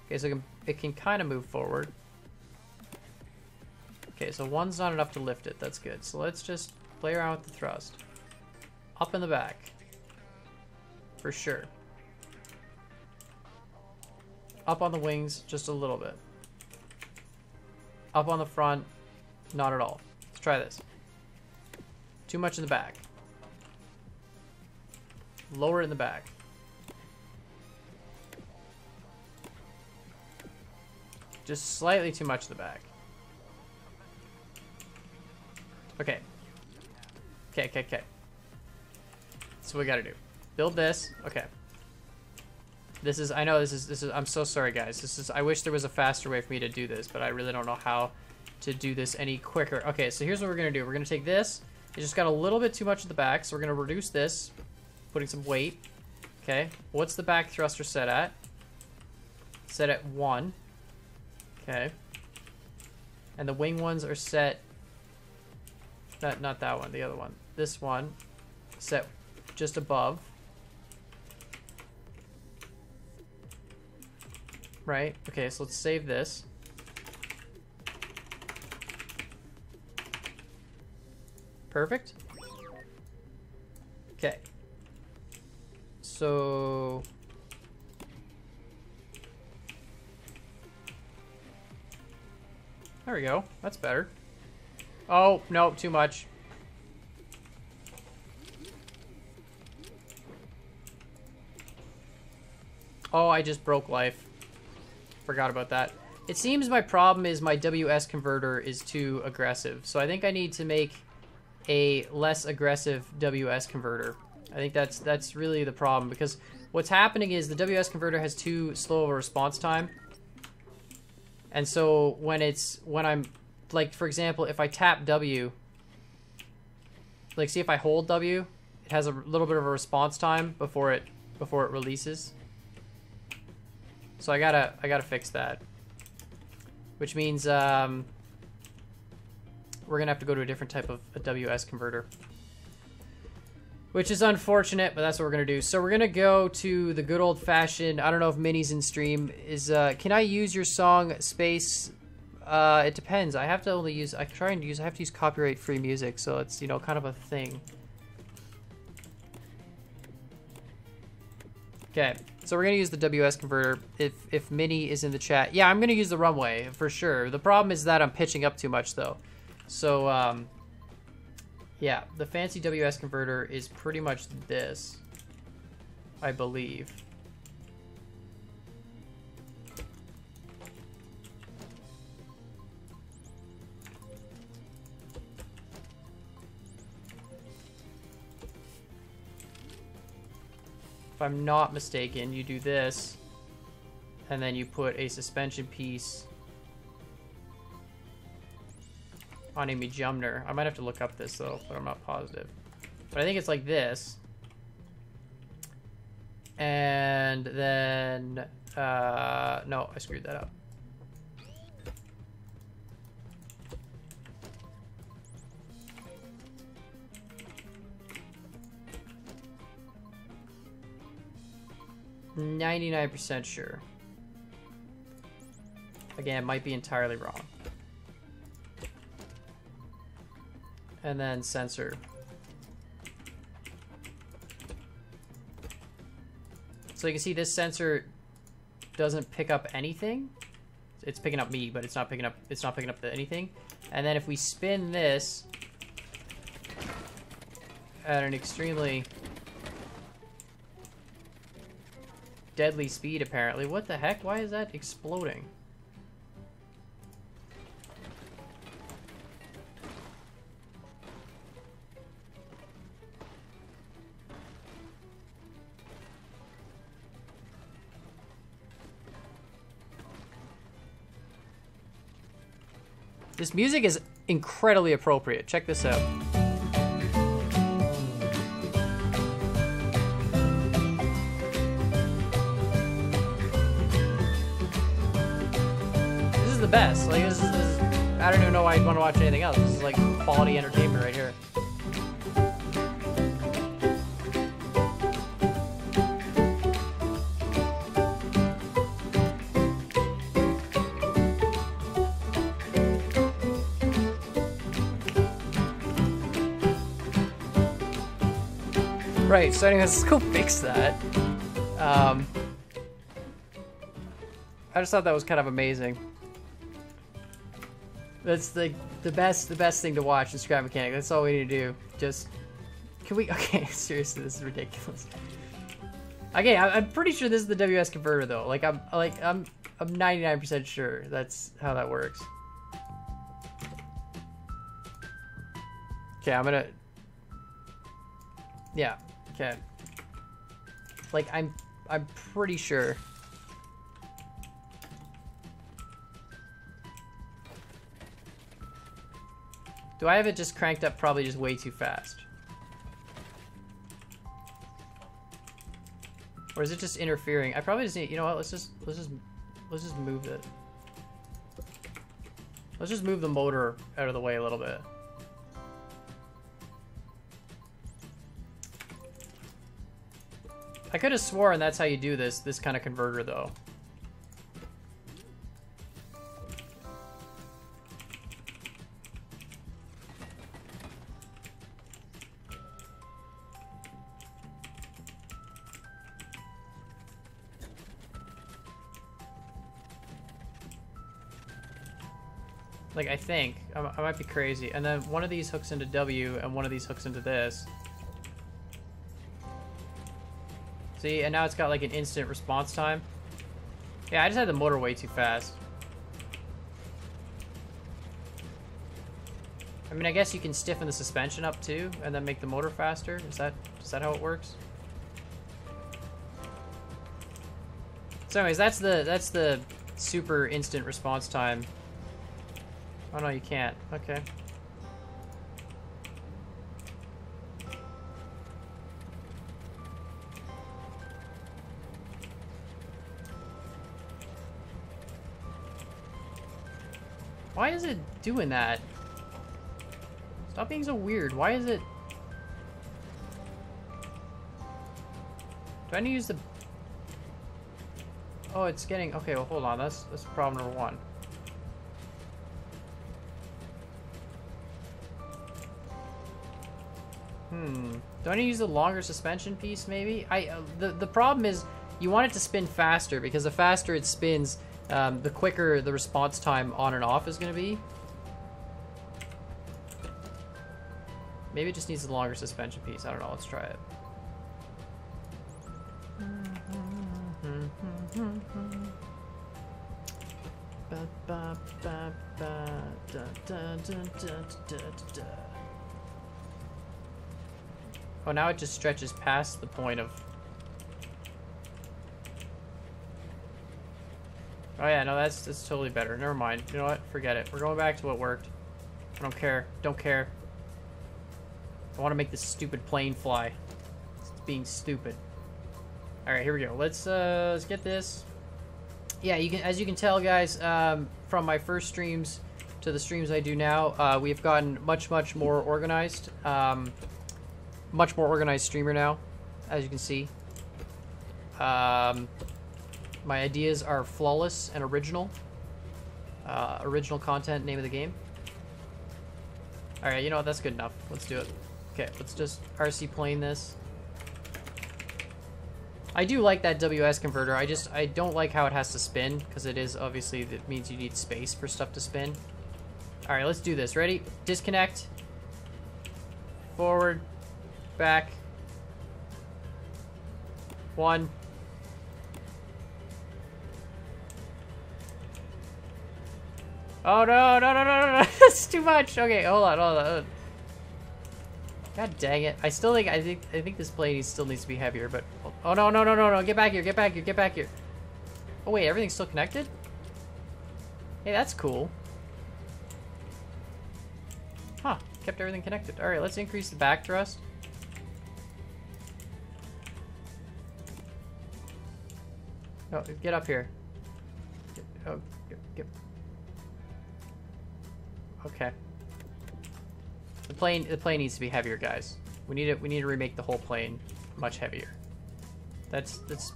Okay, so it can, it can kind of move forward. Okay, so one's not enough to lift it. That's good. So let's just play around with the thrust. Up in the back. For sure. Up on the wings, just a little bit. Up on the front, not at all. Let's try this. Too much in the back. Lower in the back. Just slightly too much in the back. Okay. Okay, okay, okay. That's what we gotta do. Build this. Okay. This is, I know this is, this is, I'm so sorry guys. This is, I wish there was a faster way for me to do this, but I really don't know how to do this any quicker. Okay, so here's what we're gonna do. We're gonna take this. It just got a little bit too much at the back, so we're gonna reduce this, putting some weight. Okay, what's the back thruster set at? Set at one. Okay. And the wing ones are set, not, not that one, the other one. This one, set just above. Right, okay, so let's save this. Perfect. Okay. So... There we go, that's better. Oh, no, too much. Oh, I just broke life. Forgot about that. It seems my problem is my W S converter is too aggressive, so I think I need to make a less aggressive W S converter. I think that's that's really the problem, because what's happening is the W S converter has too slow of a response time, and so when it's when I'm like, for example, if I tap W, like see if I hold W, it has a little bit of a response time before it before it releases. So I gotta, I gotta fix that. Which means um, we're gonna have to go to a different type of a W S converter. Which is unfortunate, but that's what we're gonna do. So we're gonna go to the good old fashioned, I don't know if Minnie's in stream, is, uh, can I use your song Space? Uh, it depends, I have to only use, I try and use, I have to use copyright free music, so it's, you know, kind of a thing. Okay. So we're going to use the W S converter if, if Minnie is in the chat. Yeah, I'm going to use the runway for sure. The problem is that I'm pitching up too much though. So, um, yeah, the fancy W S converter is pretty much this, I believe. If I'm not mistaken, you do this, and then you put a suspension piece on Amy Jumner. I might have to look up this though, but I'm not positive. But I think it's like this, and then uh, no, I screwed that up. ninety-nine percent sure. Again, it might be entirely wrong. And then sensor. So you can see this sensor doesn't pick up anything. It's picking up me, but it's not picking up it's not picking up the anything. And then if we spin this at an extremely deadly speed, apparently. What the heck? Why is that exploding? This music is incredibly appropriate. Check this out. best. Like, this is, this is, I don't even know why I'd want to watch anything else. This is like quality entertainment right here. Right, so anyways, let's go fix that. Um, I just thought that was kind of amazing. That's the the best the best thing to watch is Scrap Mechanic. That's all we need to do. Just can we? Okay, seriously, this is ridiculous. Okay, I, I'm pretty sure this is the W S converter though. Like I'm like I'm I'm ninety-nine percent sure that's how that works. Okay, I'm gonna. Yeah. Okay. Like I'm I'm pretty sure. Do I have it just cranked up probably just way too fast? Or is it just interfering? I probably just need, you know what, let's just let's just let's just move it. Let's just move the motor out of the way a little bit. I could have sworn that's how you do this, this kind of converter, though. Like, I think. I, I might be crazy. And then one of these hooks into W, and one of these hooks into this. See, and now it's got like an instant response time. Yeah, I just had the motor way too fast. I mean, I guess you can stiffen the suspension up too, and then make the motor faster. Is that is that how it works? So, anyways, that's the that's the super instant response time. Oh no, you can't. Okay. Why is it doing that? Stop being so weird. Why is it... Do I need to use the... Oh, it's getting... Okay, well, hold on. That's, that's problem number one. Hmm. Do I need to use the longer suspension piece, maybe? I uh, the, the problem is you want it to spin faster, because the faster it spins... Um, the quicker the response time on and off is going to be. Maybe it just needs a longer suspension piece. I don't know. Let's try it. Oh, now it just stretches past the point of... Oh yeah, no, that's that's totally better. Never mind. You know what? Forget it. We're going back to what worked. I don't care. Don't care. I want to make this stupid plane fly. It's being stupid. All right, here we go. Let's uh, let's get this. Yeah, you can, as you can tell, guys, um, from my first streams to the streams I do now, uh, we've gotten much, much more organized. Um, much more organized streamer now, as you can see. Um. My ideas are flawless and original. Uh, original content, name of the game. Alright, you know what? That's good enough. Let's do it. Okay, let's just R C plane this. I do like that W S converter. I just, I don't like how it has to spin, because it is obviously, that means you need space for stuff to spin. Alright, let's do this. Ready? Disconnect. Forward. Back. One. Oh no, no, no, no, no, no, that's too much. Okay, hold on, hold on. God dang it. I still think, I think, I think this plane still needs to be heavier, but... Oh no, no, no, no, no, get back here, get back here, get back here. Oh wait, everything's still connected? Hey, that's cool. Huh, kept everything connected. Alright, let's increase the back thrust. Oh, get up here. Get, oh, get, get. Okay. The plane the plane needs to be heavier, guys. We need it we need to remake the whole plane much heavier. That's that's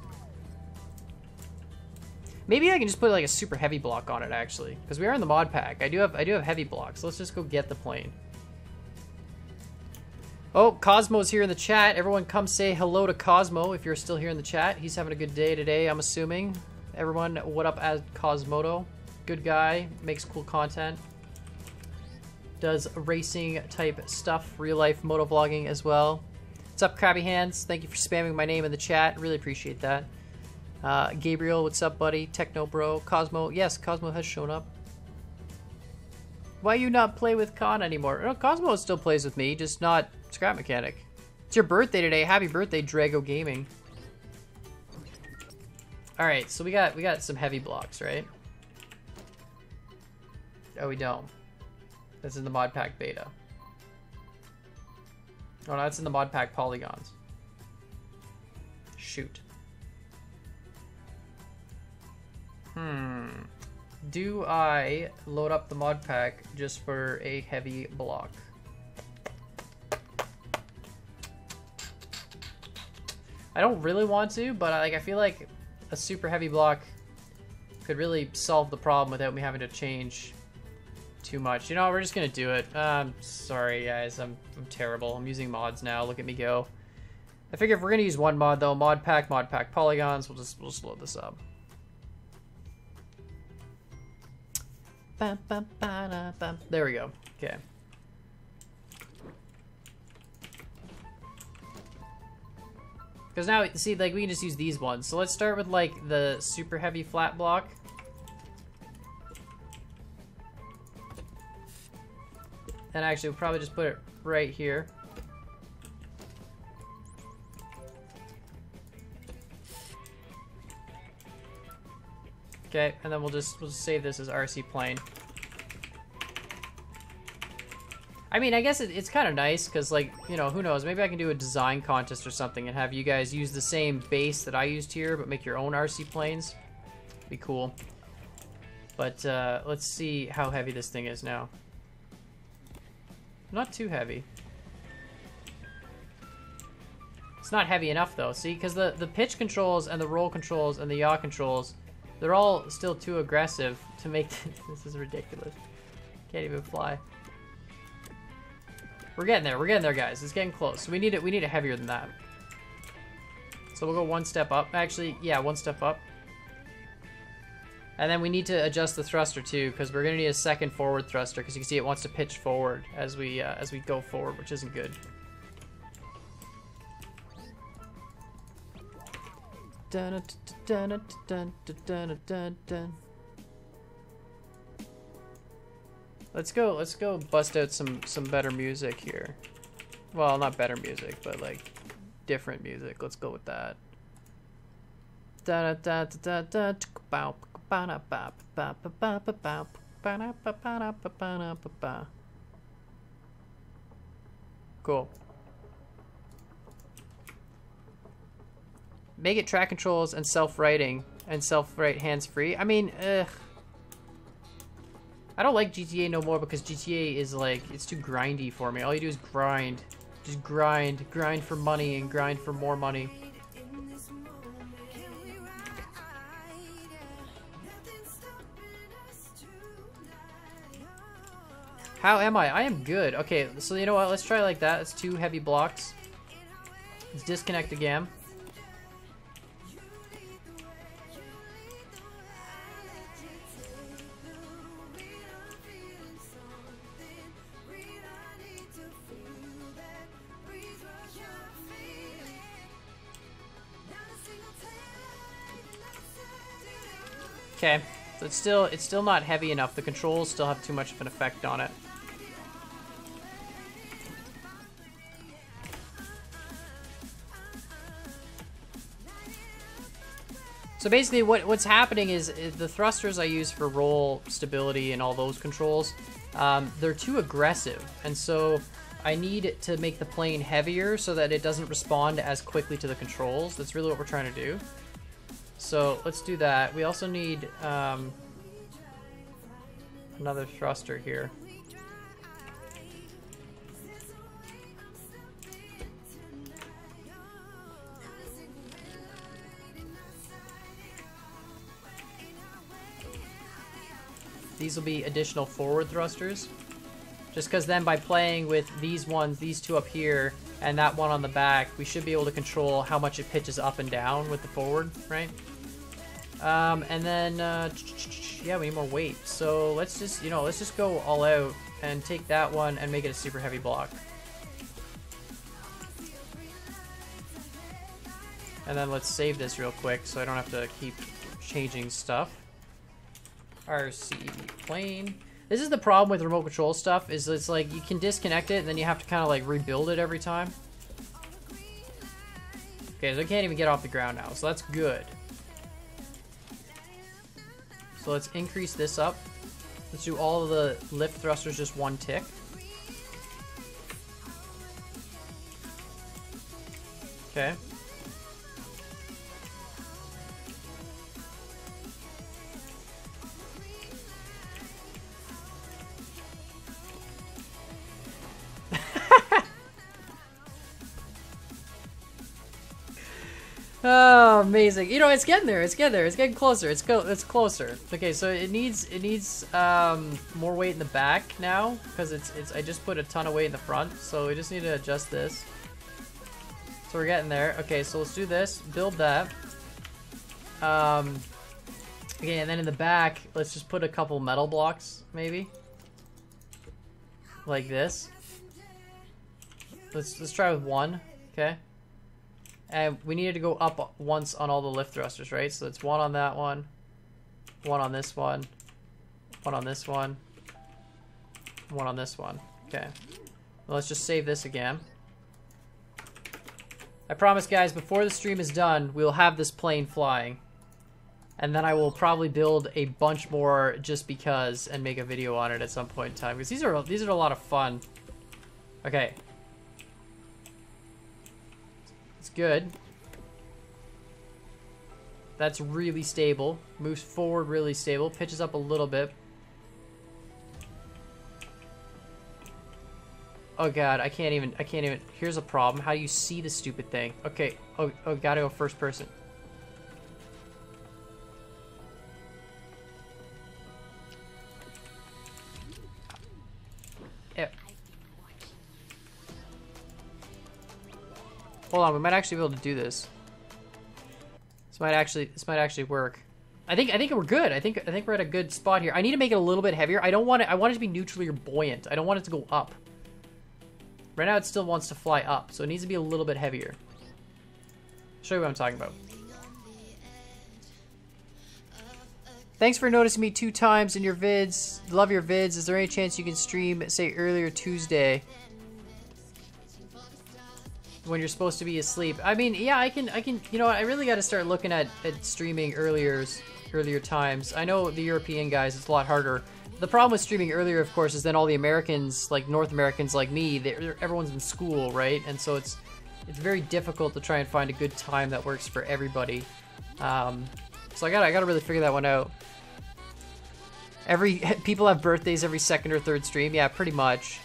Maybe I can just put like a super heavy block on it actually, because we are in the mod pack. I do have I do have heavy blocks. Let's just go get the plane. Oh, Cosmo's here in the chat. Everyone come say hello to Cosmo if you're still here in the chat. He's having a good day today, I'm assuming. Everyone, what up at Cosmodo? Good guy, makes cool content. Does racing type stuff, real life motovlogging as well. What's up, Krabby Hands? Thank you for spamming my name in the chat. Really appreciate that. Uh, Gabriel, what's up, buddy? Techno Bro, Cosmo. Yes, Cosmo has shown up. Why you not play with Con anymore? No, Cosmo still plays with me, just not Scrap Mechanic. It's your birthday today. Happy birthday, Drago Gaming. All right, so we got we got some heavy blocks, right? Oh, we don't. That's in the mod pack beta. Oh no, that's in the mod pack polygons. Shoot. Hmm. Do I load up the mod pack just for a heavy block? I don't really want to, but I, like I feel like a super heavy block could really solve the problem without me having to change too much. You know, we're just gonna do it. Um, sorry guys, I'm I'm terrible. I'm using mods now. Look at me go. I figure if we're gonna use one mod though, mod pack, mod pack polygons, we'll just we'll just load this up. Ba, ba, ba, da, ba. There we go. Okay. Because now, see, like, we can just use these ones. So let's start with, like, the super heavy flat block. And actually, we'll probably just put it right here. Okay, and then we'll just we'll just save this as R C plane. I mean, I guess it, it's kind of nice because, like, you know, who knows? Maybe I can do a design contest or something and have you guys use the same base that I used here, but make your own R C planes. Be cool. But uh, let's see how heavy this thing is now. Not too heavy. It's not heavy enough though. See, because the the pitch controls and the roll controls and the yaw controls. They're all still too aggressive to make this. This is ridiculous. Can't even fly. We're getting there. We're getting there, guys. It's getting close. So we need it. We need it heavier than that. So we'll go one step up. Actually, yeah, one step up. And then we need to adjust the thruster too, because we're gonna need a second forward thruster, because you can see it wants to pitch forward as we uh, as we go forward, which isn't good. Dun, dun, dun, dun, dun, dun, dun. Let's go, let's go bust out some, some better music here. Well, not better music, but like different music. Let's go with that. Cool. Make it track controls and self-writing and self-write hands-free. I mean, ugh. I don't like G T A no more because G T A is like, it's too grindy for me. All you do is grind. Just grind. Grind for money and grind for more money. How am I? I am good. Okay, so you know what? Let's try like that. It's two heavy blocks. Let's disconnect the gam. Okay, so it's still it's still not heavy enough. The controls still have too much of an effect on it. So basically what what's happening is, is the thrusters I use for roll stability and all those controls, um, they're too aggressive, and so I need to make the plane heavier so that it doesn't respond as quickly to the controls. That's really what we're trying to do. So let's do that. We also need um, another thruster here. These will be additional forward thrusters. Just because then by playing with these ones, these two up here, and that one on the back, we should be able to control how much it pitches up and down with the forward, right? Um, and then, uh, yeah, we need more weight. So let's just, you know, let's just go all out and take that one and make it a super heavy block. And then let's save this real quick so I don't have to keep changing stuff. R C plane. This is the problem with remote control stuff, is it's like you can disconnect it and then you have to kind of like rebuild it every time. Okay, so I can't even get off the ground now, so that's good. So let's increase this up. Let's do all of the lift thrusters just one tick. Okay. Oh, amazing. You know, it's getting there. It's getting there. It's getting closer. It's go it's closer. Okay, so it needs it needs um more weight in the back now, because it's it's I just put a ton of weight in the front, so we just need to adjust this. So we're getting there. Okay, so let's do this. Build that. Um Okay, and then in the back, let's just put a couple metal blocks maybe. Like this. Let's let's try with one. Okay. And we needed to go up once on all the lift thrusters, right? So it's one on that one, one on this one, one on this one, one on this one. Okay. Well, let's just save this again. I promise, guys, before the stream is done, we'll have this plane flying. And then I will probably build a bunch more just because and make a video on it at some point in time. Because these are, these are a lot of fun. Okay. Good. That's really stable. Moves forward really stable. Pitches up a little bit. Oh god, I can't even, I can't even. Here's a problem. How do you see the stupid thing? Okay. Oh, oh, gotta go first person. Hold on, we might actually be able to do this. This might actually, this might actually work. I think, I think we're good. I think, I think we're at a good spot here. I need to make it a little bit heavier. I don't want it. I want it to be neutrally buoyant. I don't want it to go up. Right now, it still wants to fly up, so it needs to be a little bit heavier. I'll show you what I'm talking about. Thanks for noticing me two times in your vids. Love your vids. Is there any chance you can stream, say, earlier Tuesday? When you're supposed to be asleep. I mean, yeah, I can, I can, you know, I really got to start looking at, at streaming earlier, earlier times. I know the European guys, it's a lot harder. The problem with streaming earlier, of course, is then all the Americans, like North Americans like me, they're, everyone's in school, right? And so it's, it's very difficult to try and find a good time that works for everybody. Um, so I gotta, I gotta really figure that one out. Every, people have birthdays every second or third stream. Yeah, pretty much.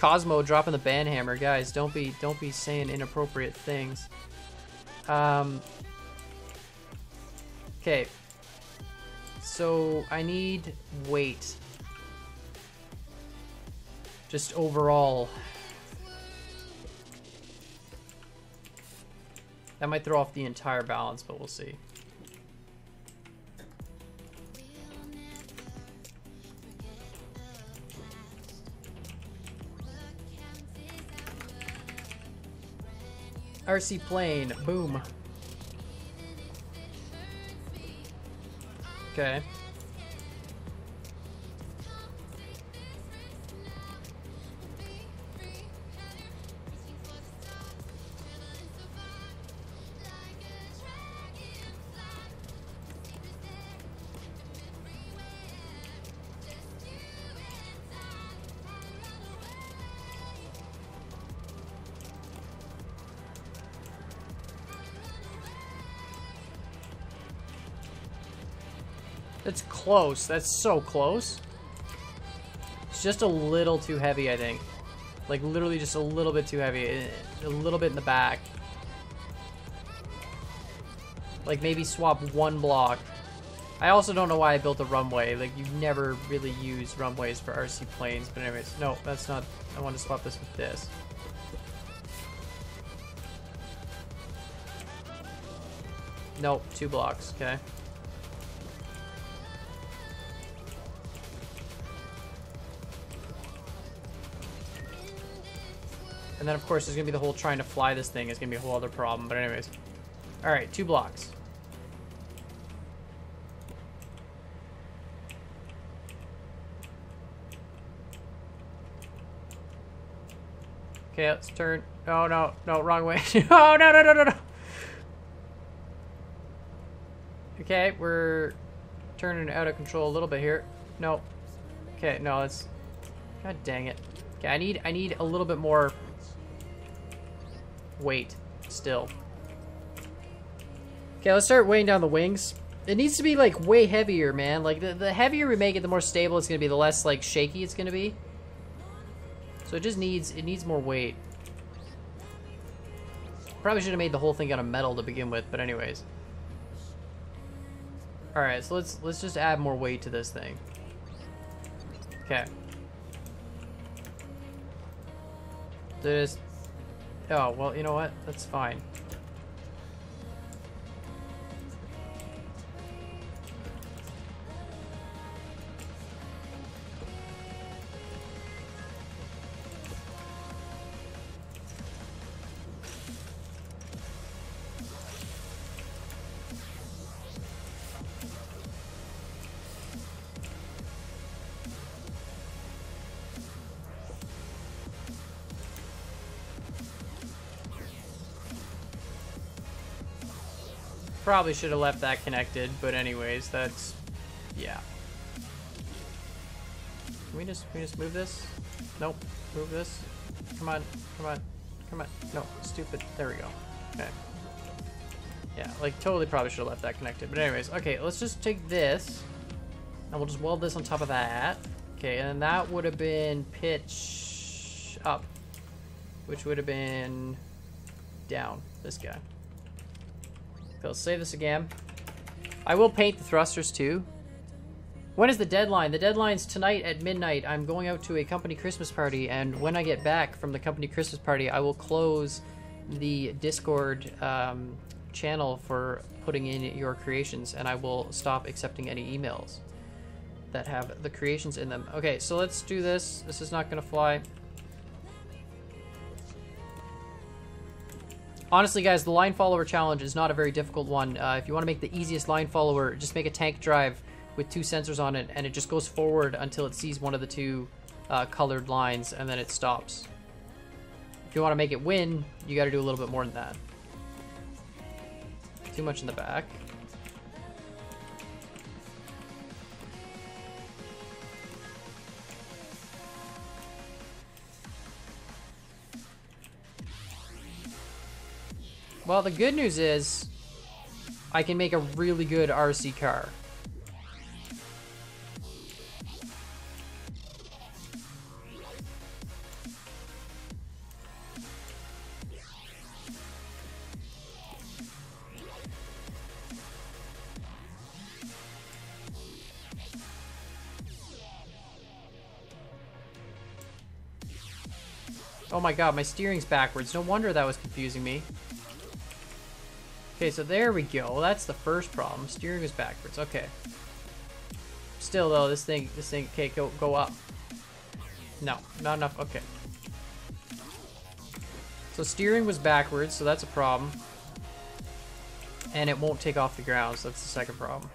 Cosmo dropping the ban hammer, guys. Don't be, don't be saying inappropriate things. Um. Okay. So I need weight. Just overall. That might throw off the entire balance, but we'll see. R C plane, boom. Okay. That's close. That's so close. It's just a little too heavy, I think. Like, literally just a little bit too heavy. A little bit in the back. Like, maybe swap one block. I also don't know why I built a runway. Like, you never really use runways for R C planes. But anyways, no, that's not... I want to swap this with this. Nope, two blocks, okay. And then, of course, there's going to be the whole trying to fly this thing. It's going to be a whole other problem. But anyways. All right, two blocks. Okay, let's turn. Oh, no, no, wrong way. Oh, no, no, no, no, no. Okay, we're turning out of control a little bit here. No. Okay, no, it's... God dang it. Okay, I need, I need a little bit more... weight still. Okay, let's start weighing down the wings. It needs to be, like, way heavier, man. Like, the, the heavier we make it, the more stable it's going to be, the less, like, shaky it's going to be. So it just needs, it needs more weight. Probably should have made the whole thing out of metal to begin with, but anyways. Alright, so let's, let's just add more weight to this thing. Okay. There's... Oh, well, you know what? That's fine. Probably should have left that connected, but anyways, that's, yeah. Can we just, can we just move this? Nope. Move this. Come on, come on, come on. No, stupid. There we go. Okay. Yeah, like totally probably should have left that connected, but anyways, okay, let's just take this, and we'll just weld this on top of that. Okay, and that would have been pitch up, which would have been down, this guy. Okay, let's save this again. I will paint the thrusters too. When is the deadline? The deadline's tonight at midnight. I'm going out to a company Christmas party, and when I get back from the company Christmas party, I will close the Discord um, channel for putting in your creations, and I will stop accepting any emails that have the creations in them. Okay, so let's do this. This is not gonna fly. Honestly, guys, the line follower challenge is not a very difficult one. Uh, if you want to make the easiest line follower, just make a tank drive with two sensors on it, and it just goes forward until it sees one of the two uh, colored lines, and then it stops. If you want to make it win, you got to do a little bit more than that. Too much in the back. Well, the good news is I can make a really good R C car. Oh my god, my steering's backwards. No wonder that was confusing me. Okay, so there we go. That's the first problem. Steering is backwards. Okay. Still though, this thing, this thing can't go go up. No, not enough. Okay. So steering was backwards, so that's a problem. And it won't take off the ground, so that's the second problem.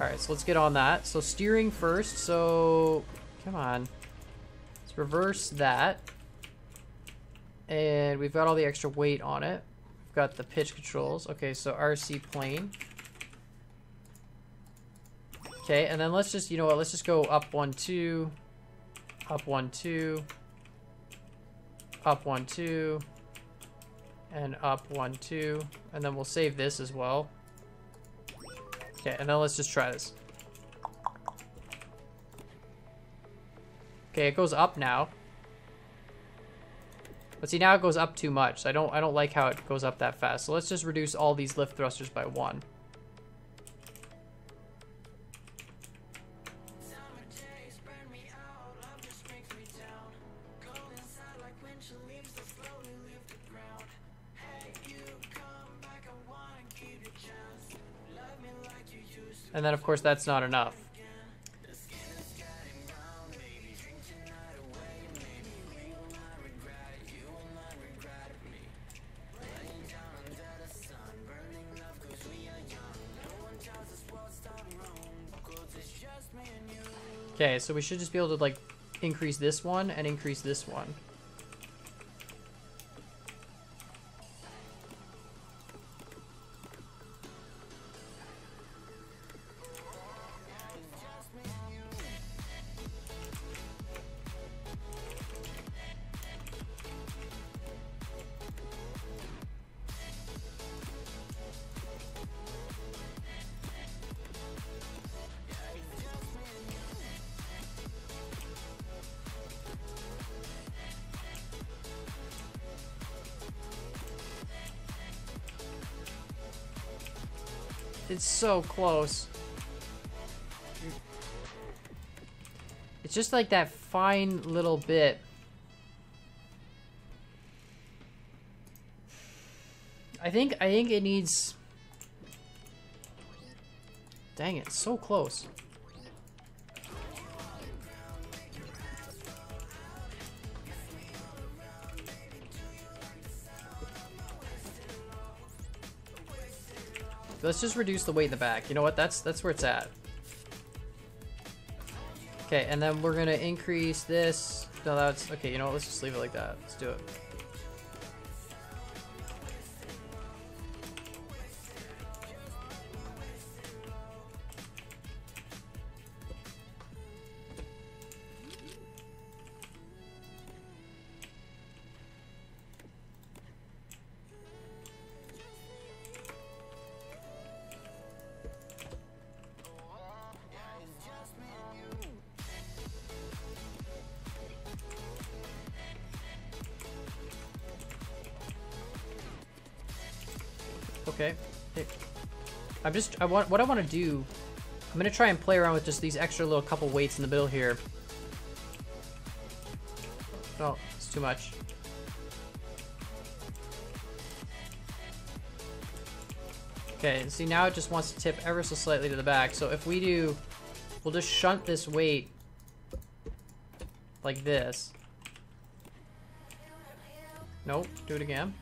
All right, so let's get on that. So steering first. So come on, let's reverse that. And we've got all the extra weight on it. Got the pitch controls. Okay, so R C plane. Okay, and then let's just, you know what, let's just go up one, two, up one, two, up one, two, and up one, two, and then we'll save this as well. Okay, and then let's just try this. Okay, it goes up now. But see, now it goes up too much. I don't I don't like how it goes up that fast. So let's just reduce all these lift thrusters by one. And then, of course, that's not enough. Okay, so we should just be able to, like, increase this one and increase this one. It's so close. It's just like that fine little bit. I think I think it needs... Dang it, so close. Let's just reduce the weight in the back. You know what? That's that's where it's at. Okay, and then we're gonna increase this. No, that's okay. You know what? Let's just leave it like that. Let's do it. Okay. I'm just, I want, what I want to do, I'm going to try and play around with just these extra little couple weights in the middle here. Oh, it's too much. Okay, and see now it just wants to tip ever so slightly to the back. So if we do, we'll just shunt this weight like this. Nope, do it again.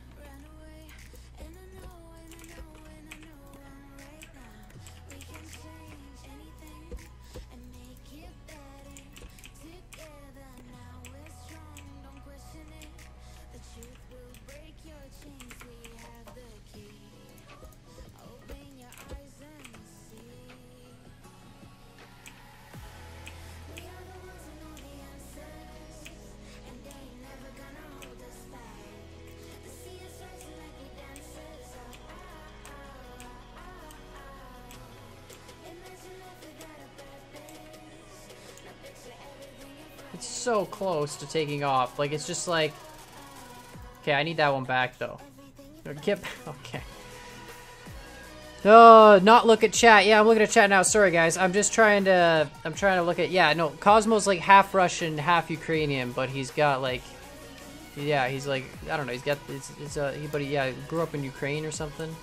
It's so close to taking off. Like, it's just like... Okay, I need that one back, though. Get back. Okay. Oh, not look at chat. Yeah, I'm looking at chat now. Sorry, guys. I'm just trying to... I'm trying to look at... Yeah, no. Cosmo's, like, half Russian, half Ukrainian, but he's got, like... Yeah, he's, like... I don't know. He's got... It's, it's uh, he, but, he, yeah, grew up in Ukraine or something.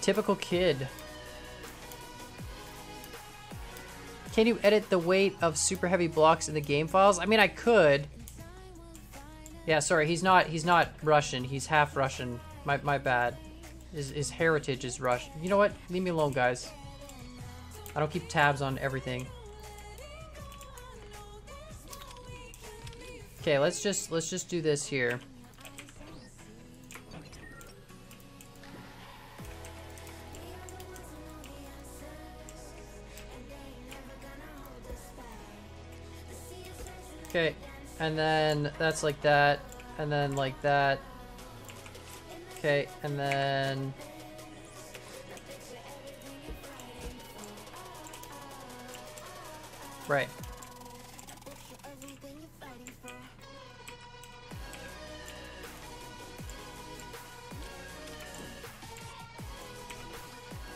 Typical kid. Can you edit the weight of super heavy blocks in the game files? I mean, I could. Yeah, sorry, he's not he's not Russian. He's half Russian. My my bad. His his heritage is Russian. You know what? Leave me alone, guys. I don't keep tabs on everything. Okay, let's just let's just do this here. Okay, and then that's like that, and then like that. Okay, and then... Right.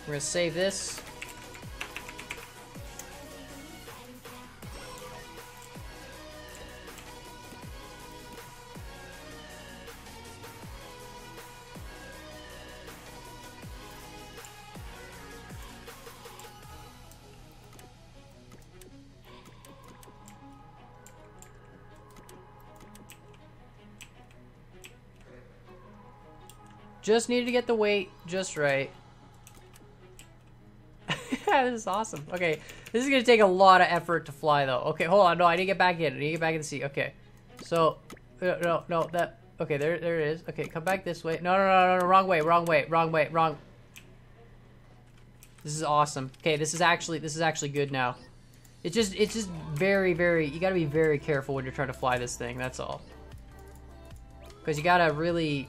We're gonna save this. Just needed to get the weight just right. This is awesome. Okay, this is gonna take a lot of effort to fly though. Okay, hold on. No, I need to get back in. I need to get back in the sea. Okay, so no, no, no. That okay. There, there it is. Okay, come back this way. No, no, no, no, no. Wrong way. Wrong way. Wrong way. Wrong. This is awesome. Okay, this is actually this is actually good now. It's just it's just very very. You gotta be very careful when you're trying to fly this thing. That's all. Because you gotta really.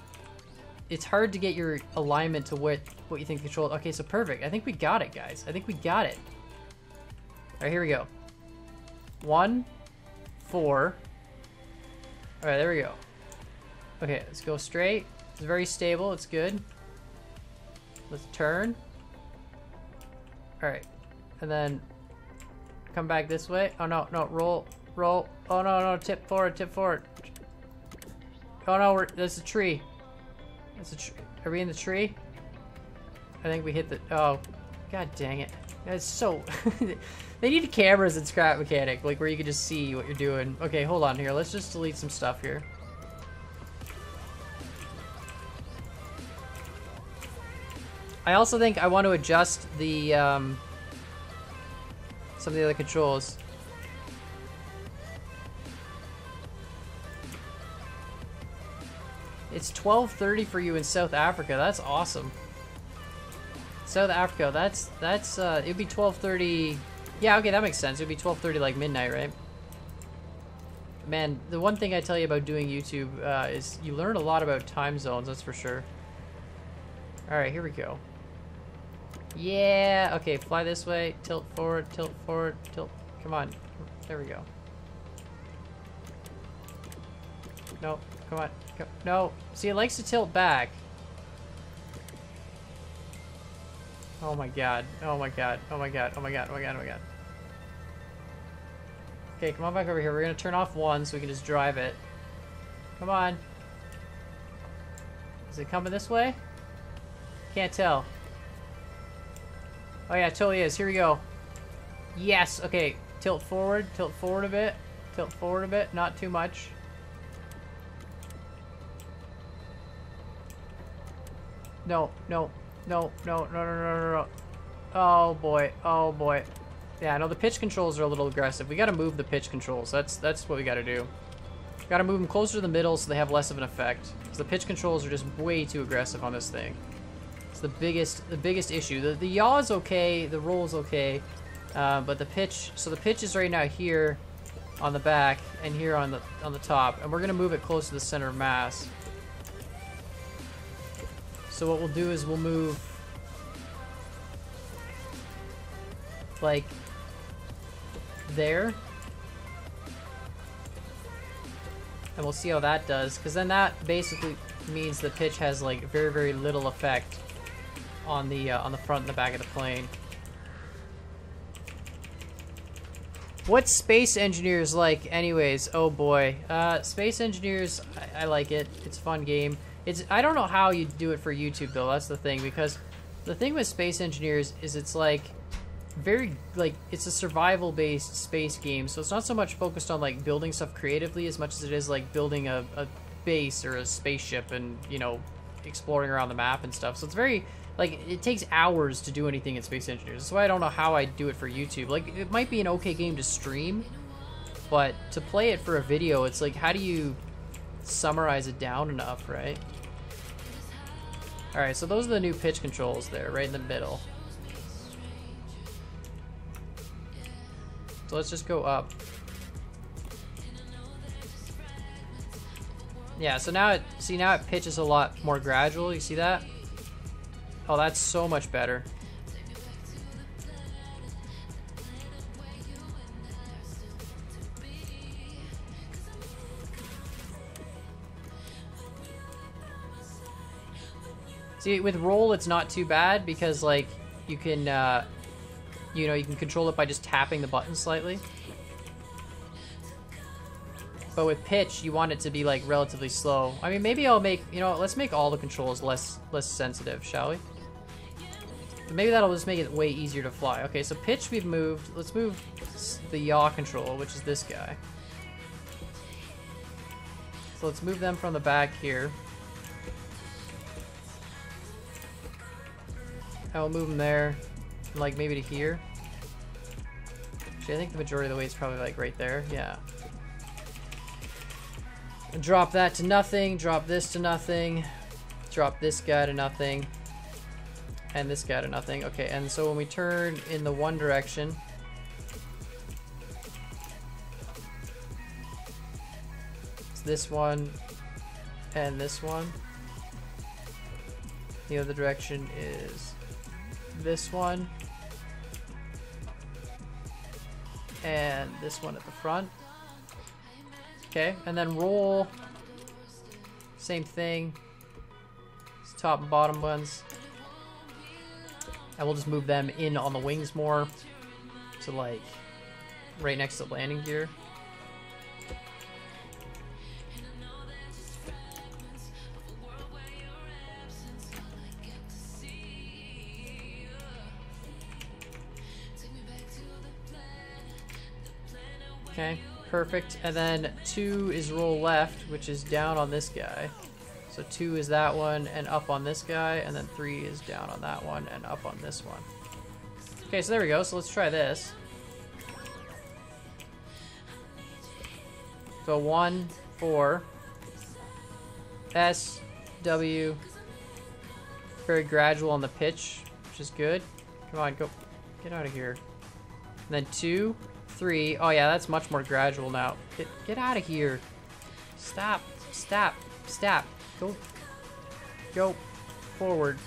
It's hard to get your alignment to what what you think controlled. Okay, so perfect. I think we got it, guys. I think we got it. All right, here we go. One, four. All right, there we go. Okay, let's go straight. It's very stable. It's good. Let's turn. All right, and then come back this way. Oh no, no, roll, roll. Oh no, no, tip forward, tip forward. Oh no, we're, there's a tree. It's a tree. Are we in the tree? I think we hit the... Oh. God dang it. That's so... They need cameras in Scrap Mechanic, like where you can just see what you're doing. Okay, hold on here. Let's just delete some stuff here. I also think I want to adjust the... Um, some of the other controls. It's twelve thirty for you in South Africa. That's awesome. South Africa. That's that's. Uh, it'd be twelve thirty. Yeah. Okay, that makes sense. It'd be twelve thirty, like midnight, right? Man, the one thing I tell you about doing YouTube uh, is you learn a lot about time zones. That's for sure. All right, here we go. Yeah. Okay, fly this way. Tilt forward. Tilt forward. Tilt. Come on. There we go. Nope. Come on. Come. No. See, it likes to tilt back. Oh my god. Oh my god. Oh my god. Oh my god. Oh my god. Oh my god. Okay, come on back over here. We're going to turn off one so we can just drive it. Come on. Is it coming this way? Can't tell. Oh yeah, it totally is. Here we go. Yes. Okay. Tilt forward. Tilt forward a bit. Tilt forward a bit. Not too much. No, no, no, no, no, no, no, no, no. Oh boy, oh boy. Yeah, no, the pitch controls are a little aggressive. We gotta move the pitch controls. That's that's what we gotta do. Gotta move them closer to the middle so they have less of an effect. Because the pitch controls are just way too aggressive on this thing. It's the biggest the biggest issue. The the yaw's okay, the roll's okay, uh, but the pitch. So the pitch is right now here, on the back and here on the on the top, and we're gonna move it close to the center of mass. So what we'll do is we'll move, like, there. And we'll see how that does, because then that basically means the pitch has, like, very, very little effect on the, uh, on the front and the back of the plane. What's Space Engineers like, anyways? Oh, boy. Uh, Space Engineers, I, I like it. It's a fun game. It's, I don't know how you do it for YouTube though, that's the thing, because the thing with Space Engineers is it's like very like it's a survival based space game, so it's not so much focused on like building stuff creatively as much as it is like building a, a base or a spaceship and, you know, exploring around the map and stuff. So it's very like it takes hours to do anything in Space Engineers. That's why I don't know how I do it for YouTube. Like it might be an okay game to stream, but to play it for a video, it's like how do you summarize it down enough, right? All right, so those are the new pitch controls there, right in the middle. So let's just go up. Yeah, so now it, see now it pitches a lot more gradual, you see that? Oh, that's so much better. See, with roll, it's not too bad because, like, you can, uh, you know, you can control it by just tapping the button slightly. But with pitch, you want it to be, like, relatively slow. I mean, maybe I'll make, you know, let's make all the controls less less sensitive, shall we? But maybe that'll just make it way easier to fly. Okay, so pitch we've moved. Let's move the yaw control, which is this guy. So let's move them from the back here. I will move them there, and like maybe to here. Actually, I think the majority of the way is probably like right there. Yeah. Drop that to nothing. Drop this to nothing. Drop this guy to nothing. And this guy to nothing. Okay, and so when we turn in the one direction, it's this one and this one. The other direction is this one and this one at the front. Okay, and then roll. Same thing. It's top and bottom ones. And we'll just move them in on the wings more to like right next to the landing gear. Okay, perfect. And then two is roll left, which is down on this guy. So two is that one and up on this guy, and then three is down on that one and up on this one. Okay, so there we go. So let's try this. So one, four, S, W, very gradual on the pitch, which is good. Come on, go, get out of here. And then two, three, oh yeah, that's much more gradual now. Get, get out of here. Stop, stop, stop. Go, go forward.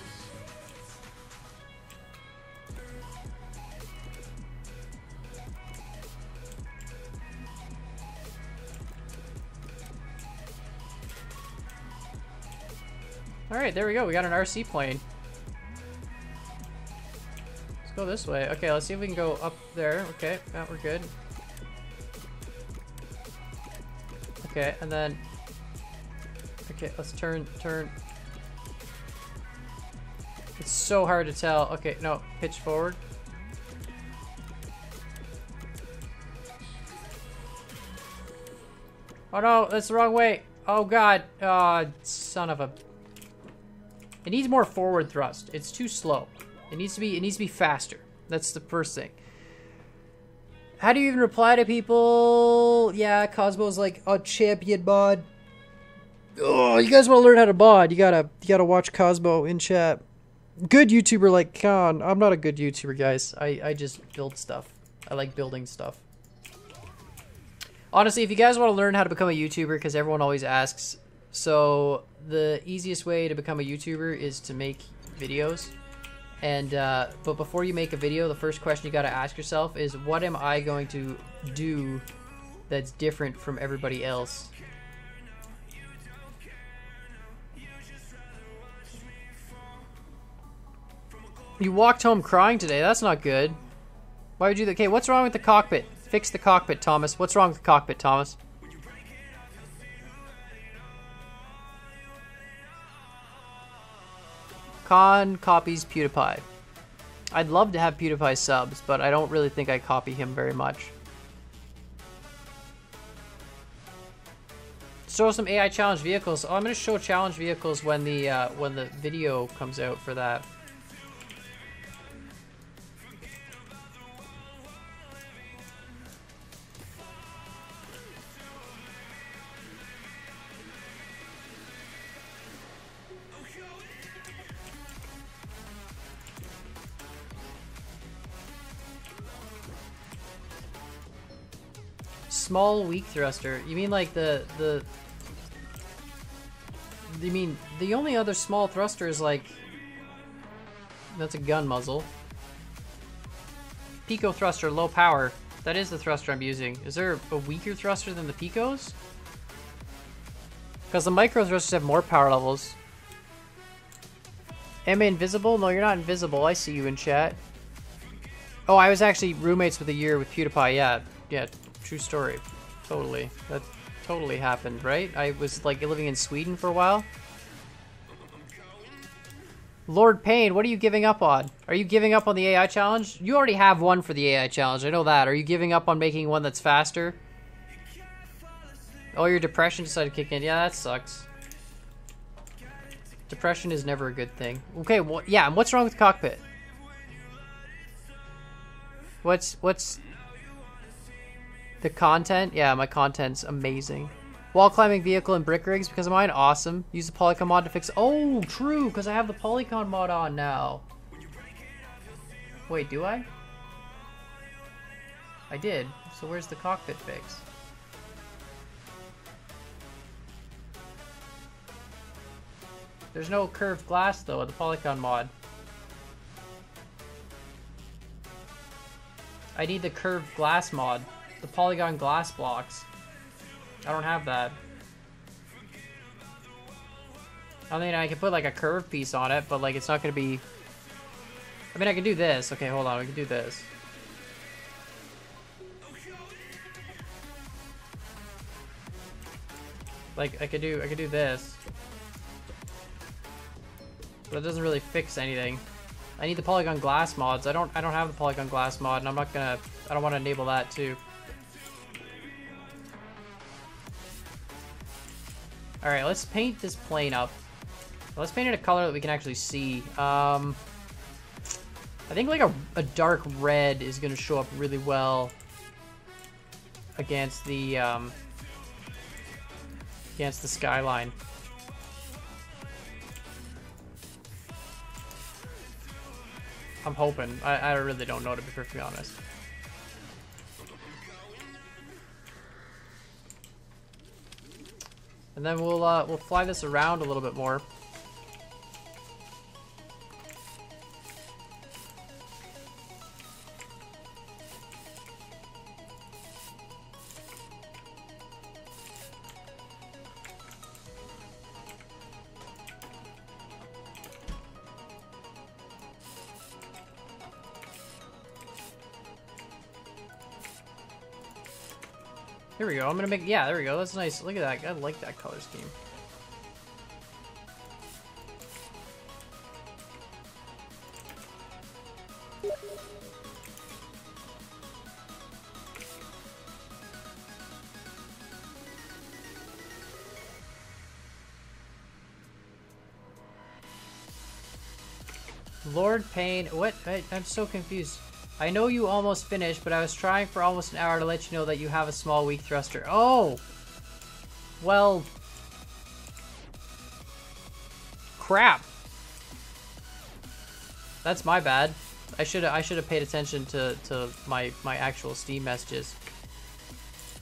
All right, there we go. We got an R C plane. Let's go this way. Okay, let's see if we can go up there. Okay, now we're good. Okay, and then... Okay, let's turn, turn. It's so hard to tell. Okay, no, pitch forward. Oh no, that's the wrong way. Oh god, oh, son of a. It needs more forward thrust. It's too slow. It needs to be, it needs to be faster. That's the first thing. How do you even reply to people? Yeah, Cosmo's like, oh, champion mod. Oh, you guys want to learn how to mod? You gotta, you gotta watch Cosmo in chat. Good YouTuber like Khan. I'm not a good YouTuber, guys. I, I just build stuff. I like building stuff. Honestly, if you guys want to learn how to become a YouTuber, because everyone always asks, so the easiest way to become a YouTuber is to make videos. And uh, but before you make a video, the first question you gotta ask yourself is, what am I going to do that's different from everybody else? You walked home crying today. That's not good. Why would you do that? Okay, what's wrong with the cockpit? Fix the cockpit, Thomas. What's wrong with the cockpit, Thomas? Khan copies PewDiePie. I'd love to have PewDiePie subs, but I don't really think I copy him very much. Show some A I challenge vehicles. Oh, I'm gonna show challenge vehicles when the uh, when the video comes out for that. Small weak thruster. You mean like the the you mean the only other small thruster is like, that's a gun muzzle. Pico thruster, low power. That is the thruster I'm using. Is there a weaker thruster than the Picos? Because the micro thrusters have more power levels. Am I invisible? No, you're not invisible. I see you in chat. Oh, I was actually roommates with a year with PewDiePie. Yeah, yeah. True story. Totally. That totally happened, right? I was like living in Sweden for a while. Lord Payne, what are you giving up on? Are you giving up on the A I challenge? You already have one for the A I challenge. I know that. Are you giving up on making one that's faster? Oh, your depression decided to kick in. Yeah, that sucks. Depression is never a good thing. Okay, well, yeah, and what's wrong with the cockpit? What's what's the content? Yeah, my content's amazing. Wall climbing vehicle and brick rigs because of mine. Awesome. Use the Polycon mod to fix. Oh, true, because I have the Polycon mod on now. Wait, do I? I did. So where's the cockpit fix? There's no curved glass though at the Polycon mod. I need the curved glass mod. The polygon glass blocks. I don't have that. I mean, I can put like a curved piece on it, but like it's not gonna be... I mean, I can do this. Okay, hold on, we can do this. Like, I could do, I could do this. But it doesn't really fix anything. I need the polygon glass mods. I don't, I don't have the polygon glass mod, and I'm not gonna, I don't wanna enable that too. All right, let's paint this plane up. Let's paint it a color that we can actually see. Um, I think like a, a dark red is gonna show up really well against the, um, against the skyline. I'm hoping. I, I really don't know, to be perfectly honest. And then we'll uh, we'll fly this around a little bit more. Here we go. I'm gonna make, yeah, there we go. That's nice. Look at that. I like that color scheme. Lord Pain. What? I, I'm so confused. I know you almost finished, but I was trying for almost an hour to let you know that you have a small weak thruster. Oh! Well... crap! That's my bad. I should I should have paid attention to, to my, my actual Steam messages.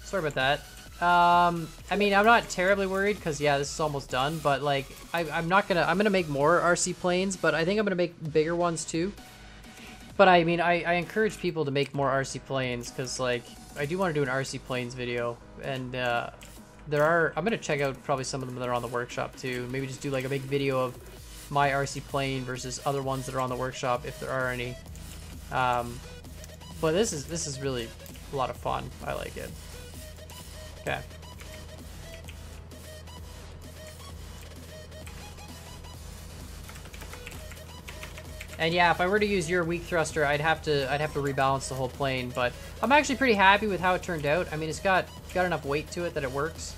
Sorry about that. Um, I mean, I'm not terribly worried, because, yeah, this is almost done, but, like, I, I'm not gonna... I'm gonna make more R C planes, but I think I'm gonna make bigger ones, too. But I mean, I, I encourage people to make more R C planes, because like, I do want to do an R C planes video, and uh, there are, I'm going to check out probably some of them that are on the workshop too. Maybe just do like a big video of my R C plane versus other ones that are on the workshop, if there are any. Um, but this is, this is really a lot of fun. I like it. Okay. And yeah, if I were to use your weak thruster, I'd have to I'd have to rebalance the whole plane, but I'm actually pretty happy with how it turned out. I mean, it's got got enough weight to it that it works.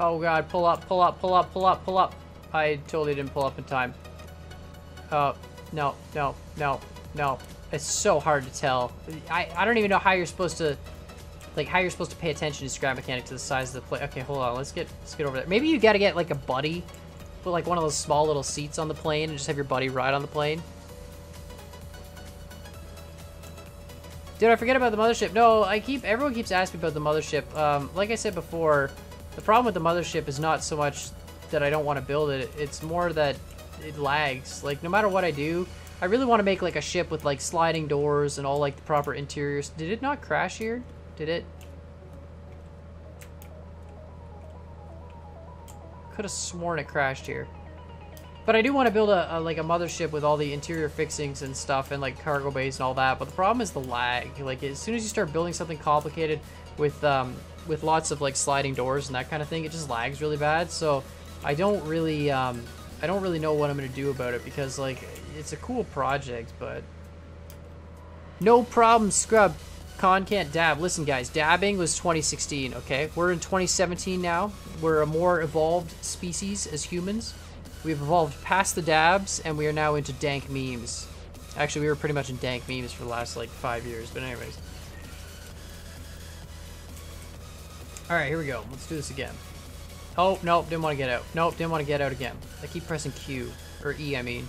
Oh god, pull up, pull up, pull up, pull up, pull up. I totally didn't pull up in time. Uh, no, no, no, no. It's so hard to tell. I, I don't even know how you're supposed to, like, how you're supposed to pay attention to Scrap Mechanic to the size of the plane. Okay, hold on, let's get, let's get over there. Maybe you gotta get, like, a buddy, put, like, one of those small little seats on the plane and just have your buddy ride on the plane. Dude, I forget about the mothership. No, I keep, everyone keeps asking me about the mothership. Um, like I said before, the problem with the mothership is not so much that I don't want to build it, it's more that it lags. Like, no matter what I do, I really want to make, like, a ship with, like, sliding doors and all, like, the proper interiors. Did it not crash here? Did it? Could have sworn it crashed here. But I do want to build, a, a like, a mothership with all the interior fixings and stuff and, like, cargo bays and all that. But the problem is the lag. Like, as soon as you start building something complicated, with um, with lots of like sliding doors and that kind of thing. It just lags really bad, so I don't really um, I don't really know what I'm gonna do about it, because like it's a cool project, but no problem, Scrub. Con can't dab. Listen, guys, dabbing was twenty sixteen, okay? We're in twenty seventeen now. We're a more evolved species as humans. We've evolved past the dabs, and we are now into dank memes. Actually, we were pretty much in dank memes for the last, like, five years, but anyways. Alright, here we go. Let's do this again. Oh, nope, didn't want to get out. Nope, didn't want to get out again. I keep pressing Q. Or E, I mean.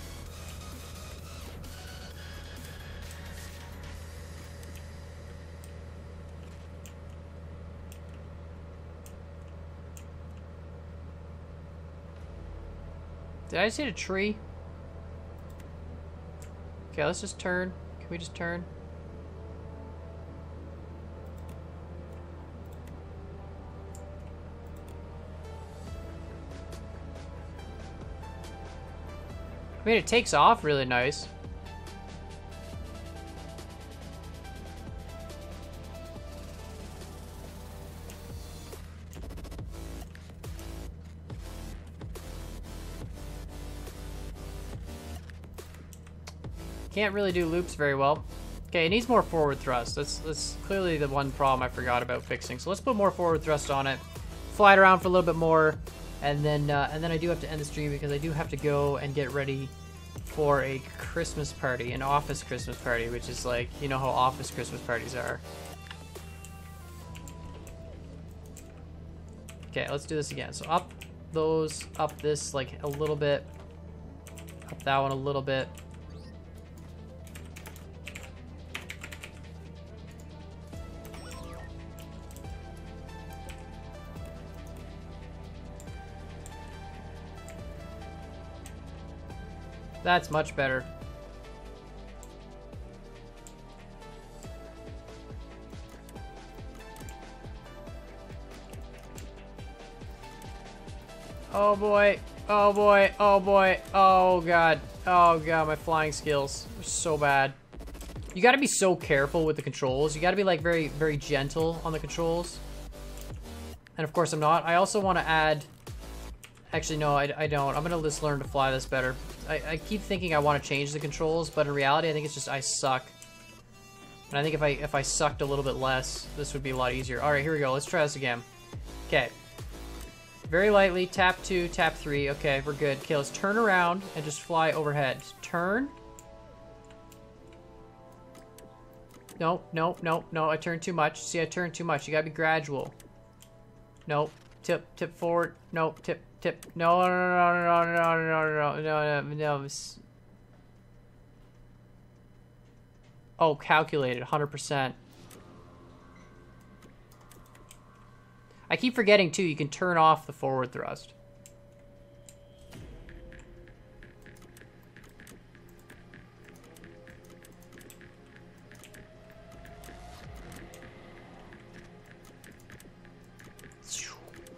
Did I just hit a tree? Okay, let's just turn. Can we just turn? I mean, it takes off really nice. Can't really do loops very well. Okay, it needs more forward thrust. That's, that's clearly the one problem I forgot about fixing. So let's put more forward thrust on it. Fly it around for a little bit more. And then uh, and then I do have to end the stream, because I do have to go and get ready for a Christmas party. An office Christmas party, which is like, you know how office Christmas parties are. Okay, let's do this again. So up those, up this like a little bit. Up that one a little bit. That's much better. Oh boy, oh boy, oh boy, oh god, oh god, my flying skills are so bad. You gotta be so careful with the controls. You gotta be like very, very gentle on the controls. And of course I'm not. I also wanna add, actually no, I, I don't. I'm gonna just learn to fly this better. I, I keep thinking I want to change the controls, but in reality, I think it's just I suck. And I think if I if I sucked a little bit less, this would be a lot easier. All right, here we go. Let's try this again. Okay. Very lightly, tap two, tap three. Okay, we're good. Okay, let's turn around and just fly overhead. Turn. No, no, no, no. I turned too much. See, I turned too much. You gotta be gradual. Nope. Tip, tip forward. Nope. Tip. Tip. No, no, no, no, no, no, no, no, no, no. Oh, calculated, one hundred percent. I keep forgetting, too, you can turn off the forward thrust.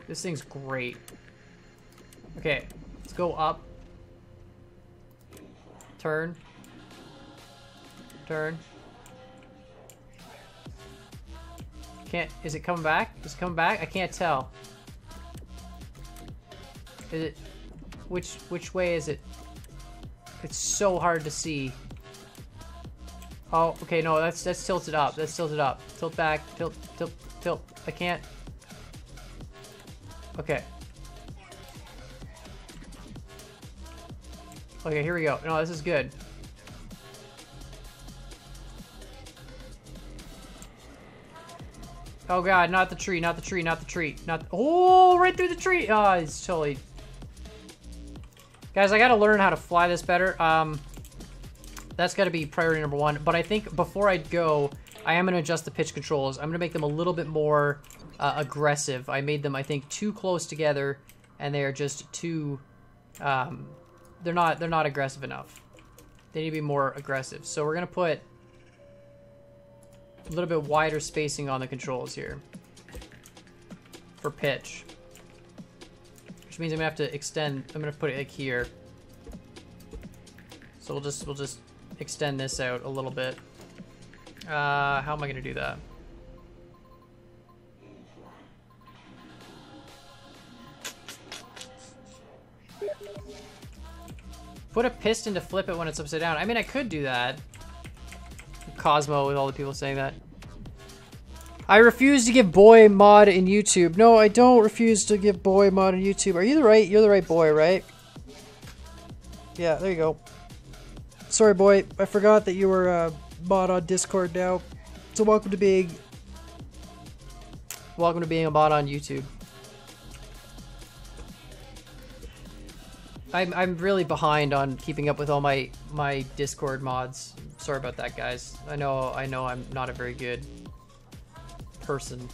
This thing's great. Okay, let's go up. Turn. Turn. Can't, is it coming back? Is it coming back? I can't tell. Is it, which, which way is it? It's so hard to see. Oh, okay, no, that's, that's tilted up. That's tilted up. Tilt back, tilt, tilt, tilt. I can't. Okay. Okay, here we go. No, this is good. Oh god, not the tree, not the tree, not the tree, not. The oh, right through the tree. Ah, oh, it's totally. Guys, I gotta learn how to fly this better. Um, that's gotta be priority number one. But I think before I go, I am gonna adjust the pitch controls. I'm gonna make them a little bit more uh, aggressive. I made them, I think, too close together, and they are just too. Um, They're not, they're not aggressive enough. They need to be more aggressive. So we're going to put a little bit wider spacing on the controls here for pitch. Which means I'm going to have to extend, I'm going to put it like here. So we'll just, we'll just extend this out a little bit. Uh, how am I going to do that? Put a piston to flip it when it's upside down. I mean, I could do that. Cosmo with all the people saying that. I refuse to give boy mod in YouTube. No, I don't refuse to give boy mod in YouTube. Are you the right? You're the right boy, right? Yeah, there you go. Sorry, boy. I forgot that you were a mod on Discord now. So welcome to being... Welcome to being a mod on YouTube. I'm, I'm really behind on keeping up with all my my Discord mods. Sorry about that, guys. I know I know I'm not a very good person.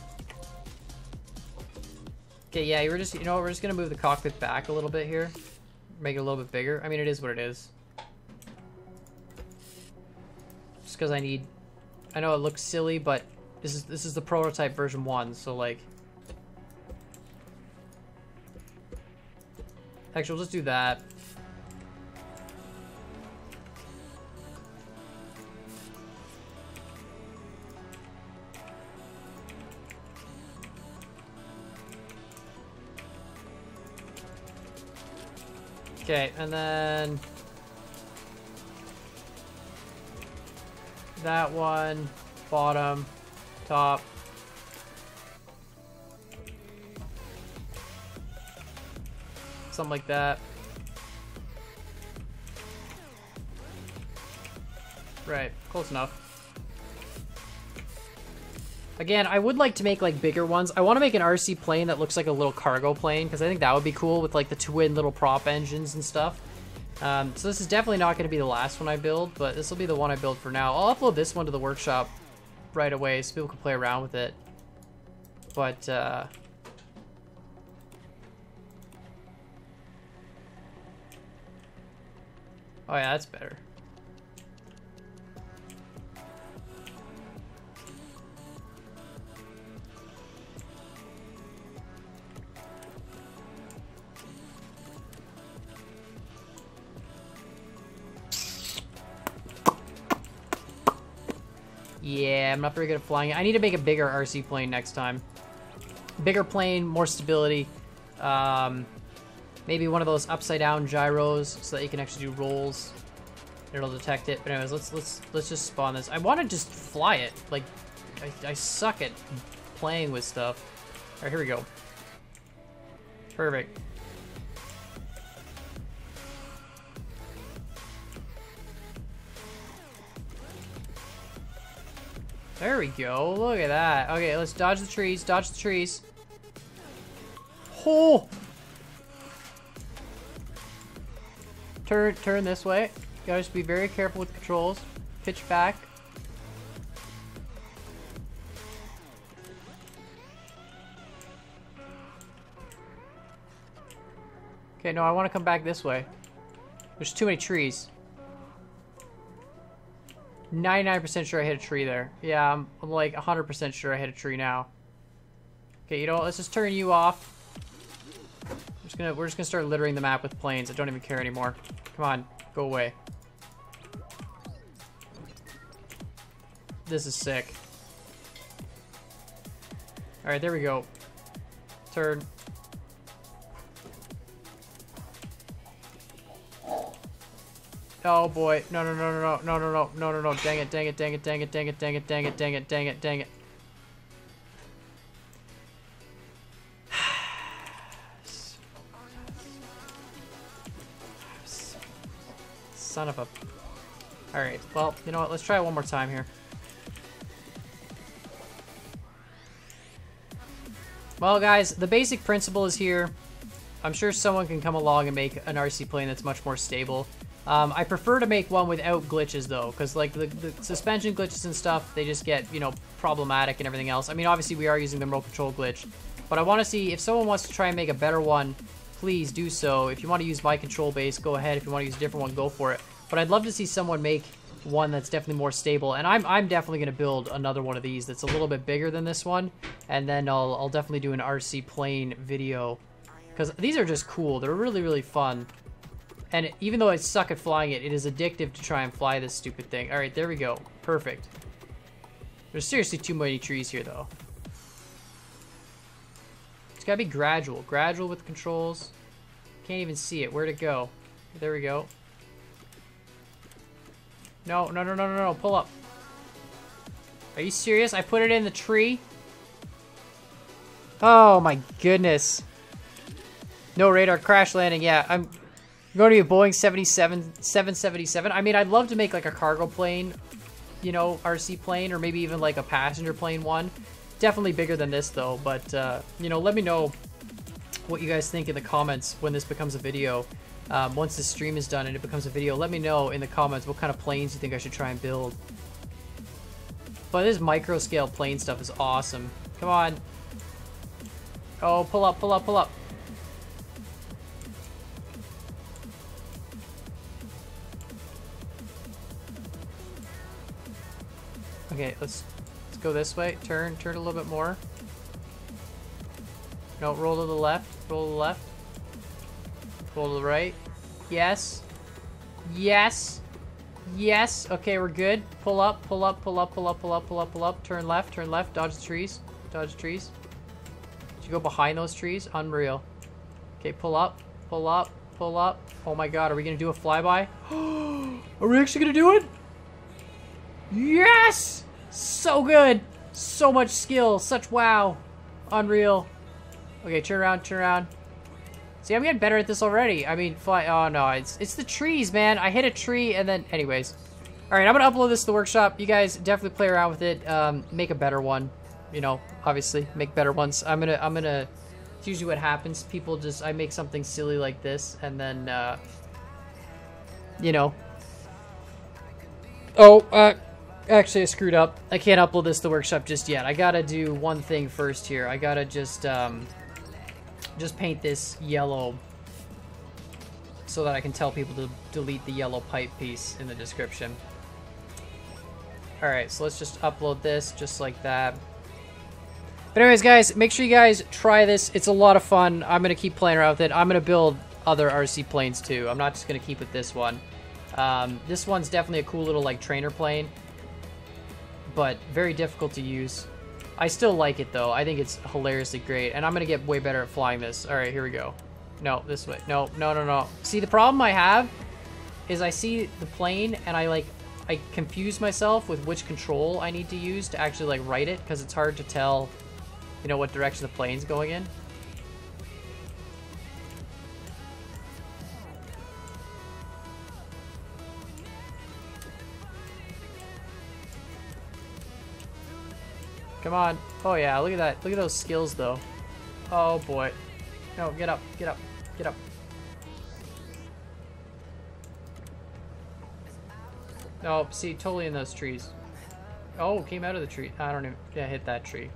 Okay, yeah, we're just you know we're just gonna move the cockpit back a little bit here, make it a little bit bigger. I mean, it is what it is. Just because I need, I know it looks silly, but this is this is the prototype version one, so like. Actually, we'll just do that. Okay, and then... That one, bottom, top. Something like that. Right, close enough. Again, I would like to make like bigger ones. I want to make an R C plane that looks like a little cargo plane because I think that would be cool with like the twin little prop engines and stuff. Um, so this is definitely not going to be the last one I build, but this will be the one I build for now. I'll upload this one to the workshop right away so people can play around with it. But uh, oh yeah, that's better. Yeah, I'm not very good at flying. I need to make a bigger R C plane next time. Bigger plane, more stability. Um... Maybe one of those upside-down gyros so that you can actually do rolls. It'll detect it. But anyways, let's let's let's just spawn this. I want to just fly it. Like, I, I suck at playing with stuff. All right, here we go. Perfect. There we go. Look at that. Okay, let's dodge the trees. Dodge the trees. Oh! Turn, turn this way. You gotta just be very careful with controls. Pitch back. Okay, no, I want to come back this way. There's too many trees. ninety-nine percent sure I hit a tree there. Yeah, I'm, I'm like one hundred percent sure I hit a tree now. Okay, you know what? Let's just turn you off. We're just gonna, we're just gonna start littering the map with planes. I don't even care anymore. Come on, go away. This is sick. All right, there we go. Turn. Oh boy! No! No! No! No! No! No! No! No! No! No! Dang it! Dang it! Dang it! Dang it! Dang it! Dang it! Dang it! Dang it! Dang it! Dang it! Son of a... Alright, well, you know what? Let's try it one more time here. Well, guys, the basic principle is here. I'm sure someone can come along and make an R C plane that's much more stable. Um, I prefer to make one without glitches, though, because, like, the, the suspension glitches and stuff, they just get, you know, problematic and everything else. I mean, obviously, we are using the remote control glitch, but I want to see if someone wants to try and make a better one. Please do so. If you want to use my control base, go ahead. If you want to use a different one, go for it. But I'd love to see someone make one that's definitely more stable. And I'm, I'm definitely going to build another one of these that's a little bit bigger than this one. And then I'll, I'll definitely do an R C plane video. Because these are just cool. They're really, really fun. And even though I suck at flying it, it is addictive to try and fly this stupid thing. All right, there we go. Perfect. There's seriously too many trees here, though. It's gotta be gradual. Gradual with the controls. Can't even see it. Where'd it go? There we go. No, no, no, no, no, no. Pull up. Are you serious? I put it in the tree? Oh my goodness. No radar crash landing. Yeah, I'm going to be a Boeing seven seventy-seven. I mean, I'd love to make like a cargo plane, you know, R C plane, or maybe even like a passenger plane one. Definitely bigger than this though, but uh, you know, let me know what you guys think in the comments when this becomes a video. Um, once this stream is done and it becomes a video, let me know in the comments what kind of planes you think I should try and build. But this micro scale plane stuff is awesome. Come on. Oh, pull up, pull up, pull up. Okay, let's let's go this way. Turn, turn a little bit more. No, roll to the left. Roll to the left. Roll to the right. Yes. Yes. Yes. Okay, we're good. Pull up, pull up, pull up, pull up, pull up, pull up, pull up. Turn left, turn left. Dodge the trees. Dodge the trees. Did you go behind those trees? Unreal. Okay, pull up, pull up, pull up. Oh my god, are we going to do a flyby? Are we actually going to do it? Yes! So good! So much skill. Such wow. Unreal. Okay, turn around, turn around. See, I'm getting better at this already. I mean, fly... Oh, no. It's, it's the trees, man. I hit a tree and then... Anyways. Alright, I'm going to upload this to the workshop. You guys definitely play around with it. Um, make a better one. You know, obviously. Make better ones. I'm going to... I'm going to... It's usually what happens. People just... I make something silly like this and then, uh... you know. Oh, uh... Actually, I screwed up. I can't upload this to the workshop just yet. I gotta do one thing first here. I gotta just, um... just paint this yellow so that I can tell people to delete the yellow pipe piece in the description. Alright, so let's just upload this just like that. But anyways, guys, make sure you guys try this. It's a lot of fun. I'm gonna keep playing around with it. I'm gonna build other R C planes too. I'm not just gonna keep with this one. Um, this one's definitely a cool little, like, trainer plane, but very difficult to use. I still like it, though. I think it's hilariously great, and I'm gonna get way better at flying this. Alright, here we go. No, this way. No, no, no, no. See, the problem I have is I see the plane, and I, like, I confuse myself with which control I need to use to actually, like, write it, because it's hard to tell, you know, what direction the plane's going in. Come on. Oh, yeah. Look at that. Look at those skills, though. Oh, boy. No, get up. Get up. Get up. No, see, totally in those trees. Oh, came out of the tree. I don't even... Yeah, hit that tree.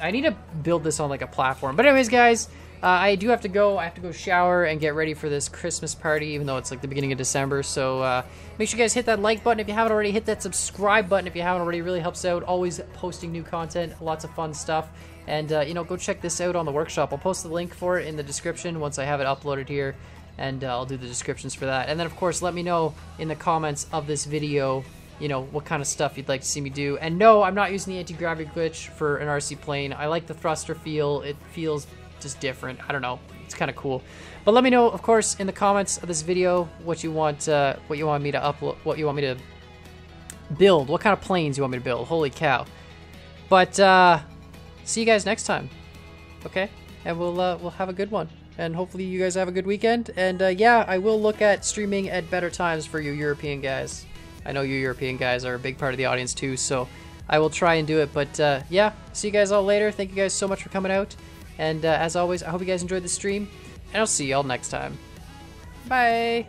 I need to build this on, like, a platform. But anyways, guys, uh, I do have to go. I have to go shower and get ready for this Christmas party, even though it's, like, the beginning of December. So, uh... make sure you guys hit that like button if you haven't already. Hit that subscribe button if you haven't already. It really helps out. Always posting new content. Lots of fun stuff. And, uh, you know, go check this out on the workshop. I'll post the link for it in the description once I have it uploaded here. And uh, I'll do the descriptions for that. And then, of course, let me know in the comments of this video, you know, what kind of stuff you'd like to see me do. And no, I'm not using the anti-gravity glitch for an R C plane. I like the thruster feel. It feels just different. I don't know. It's kind of cool. But let me know, of course, in the comments of this video what you want, uh, what you want me to upload, what you want me to build, what kind of planes you want me to build. Holy cow! But uh, see you guys next time, okay? And we'll uh, we'll have a good one, and hopefully you guys have a good weekend. And uh, yeah, I will look at streaming at better times for you European guys. I know you European guys are a big part of the audience too, so I will try and do it. But uh, yeah, see you guys all later. Thank you guys so much for coming out, and uh, as always, I hope you guys enjoyed the stream. And I'll see y'all next time. Bye!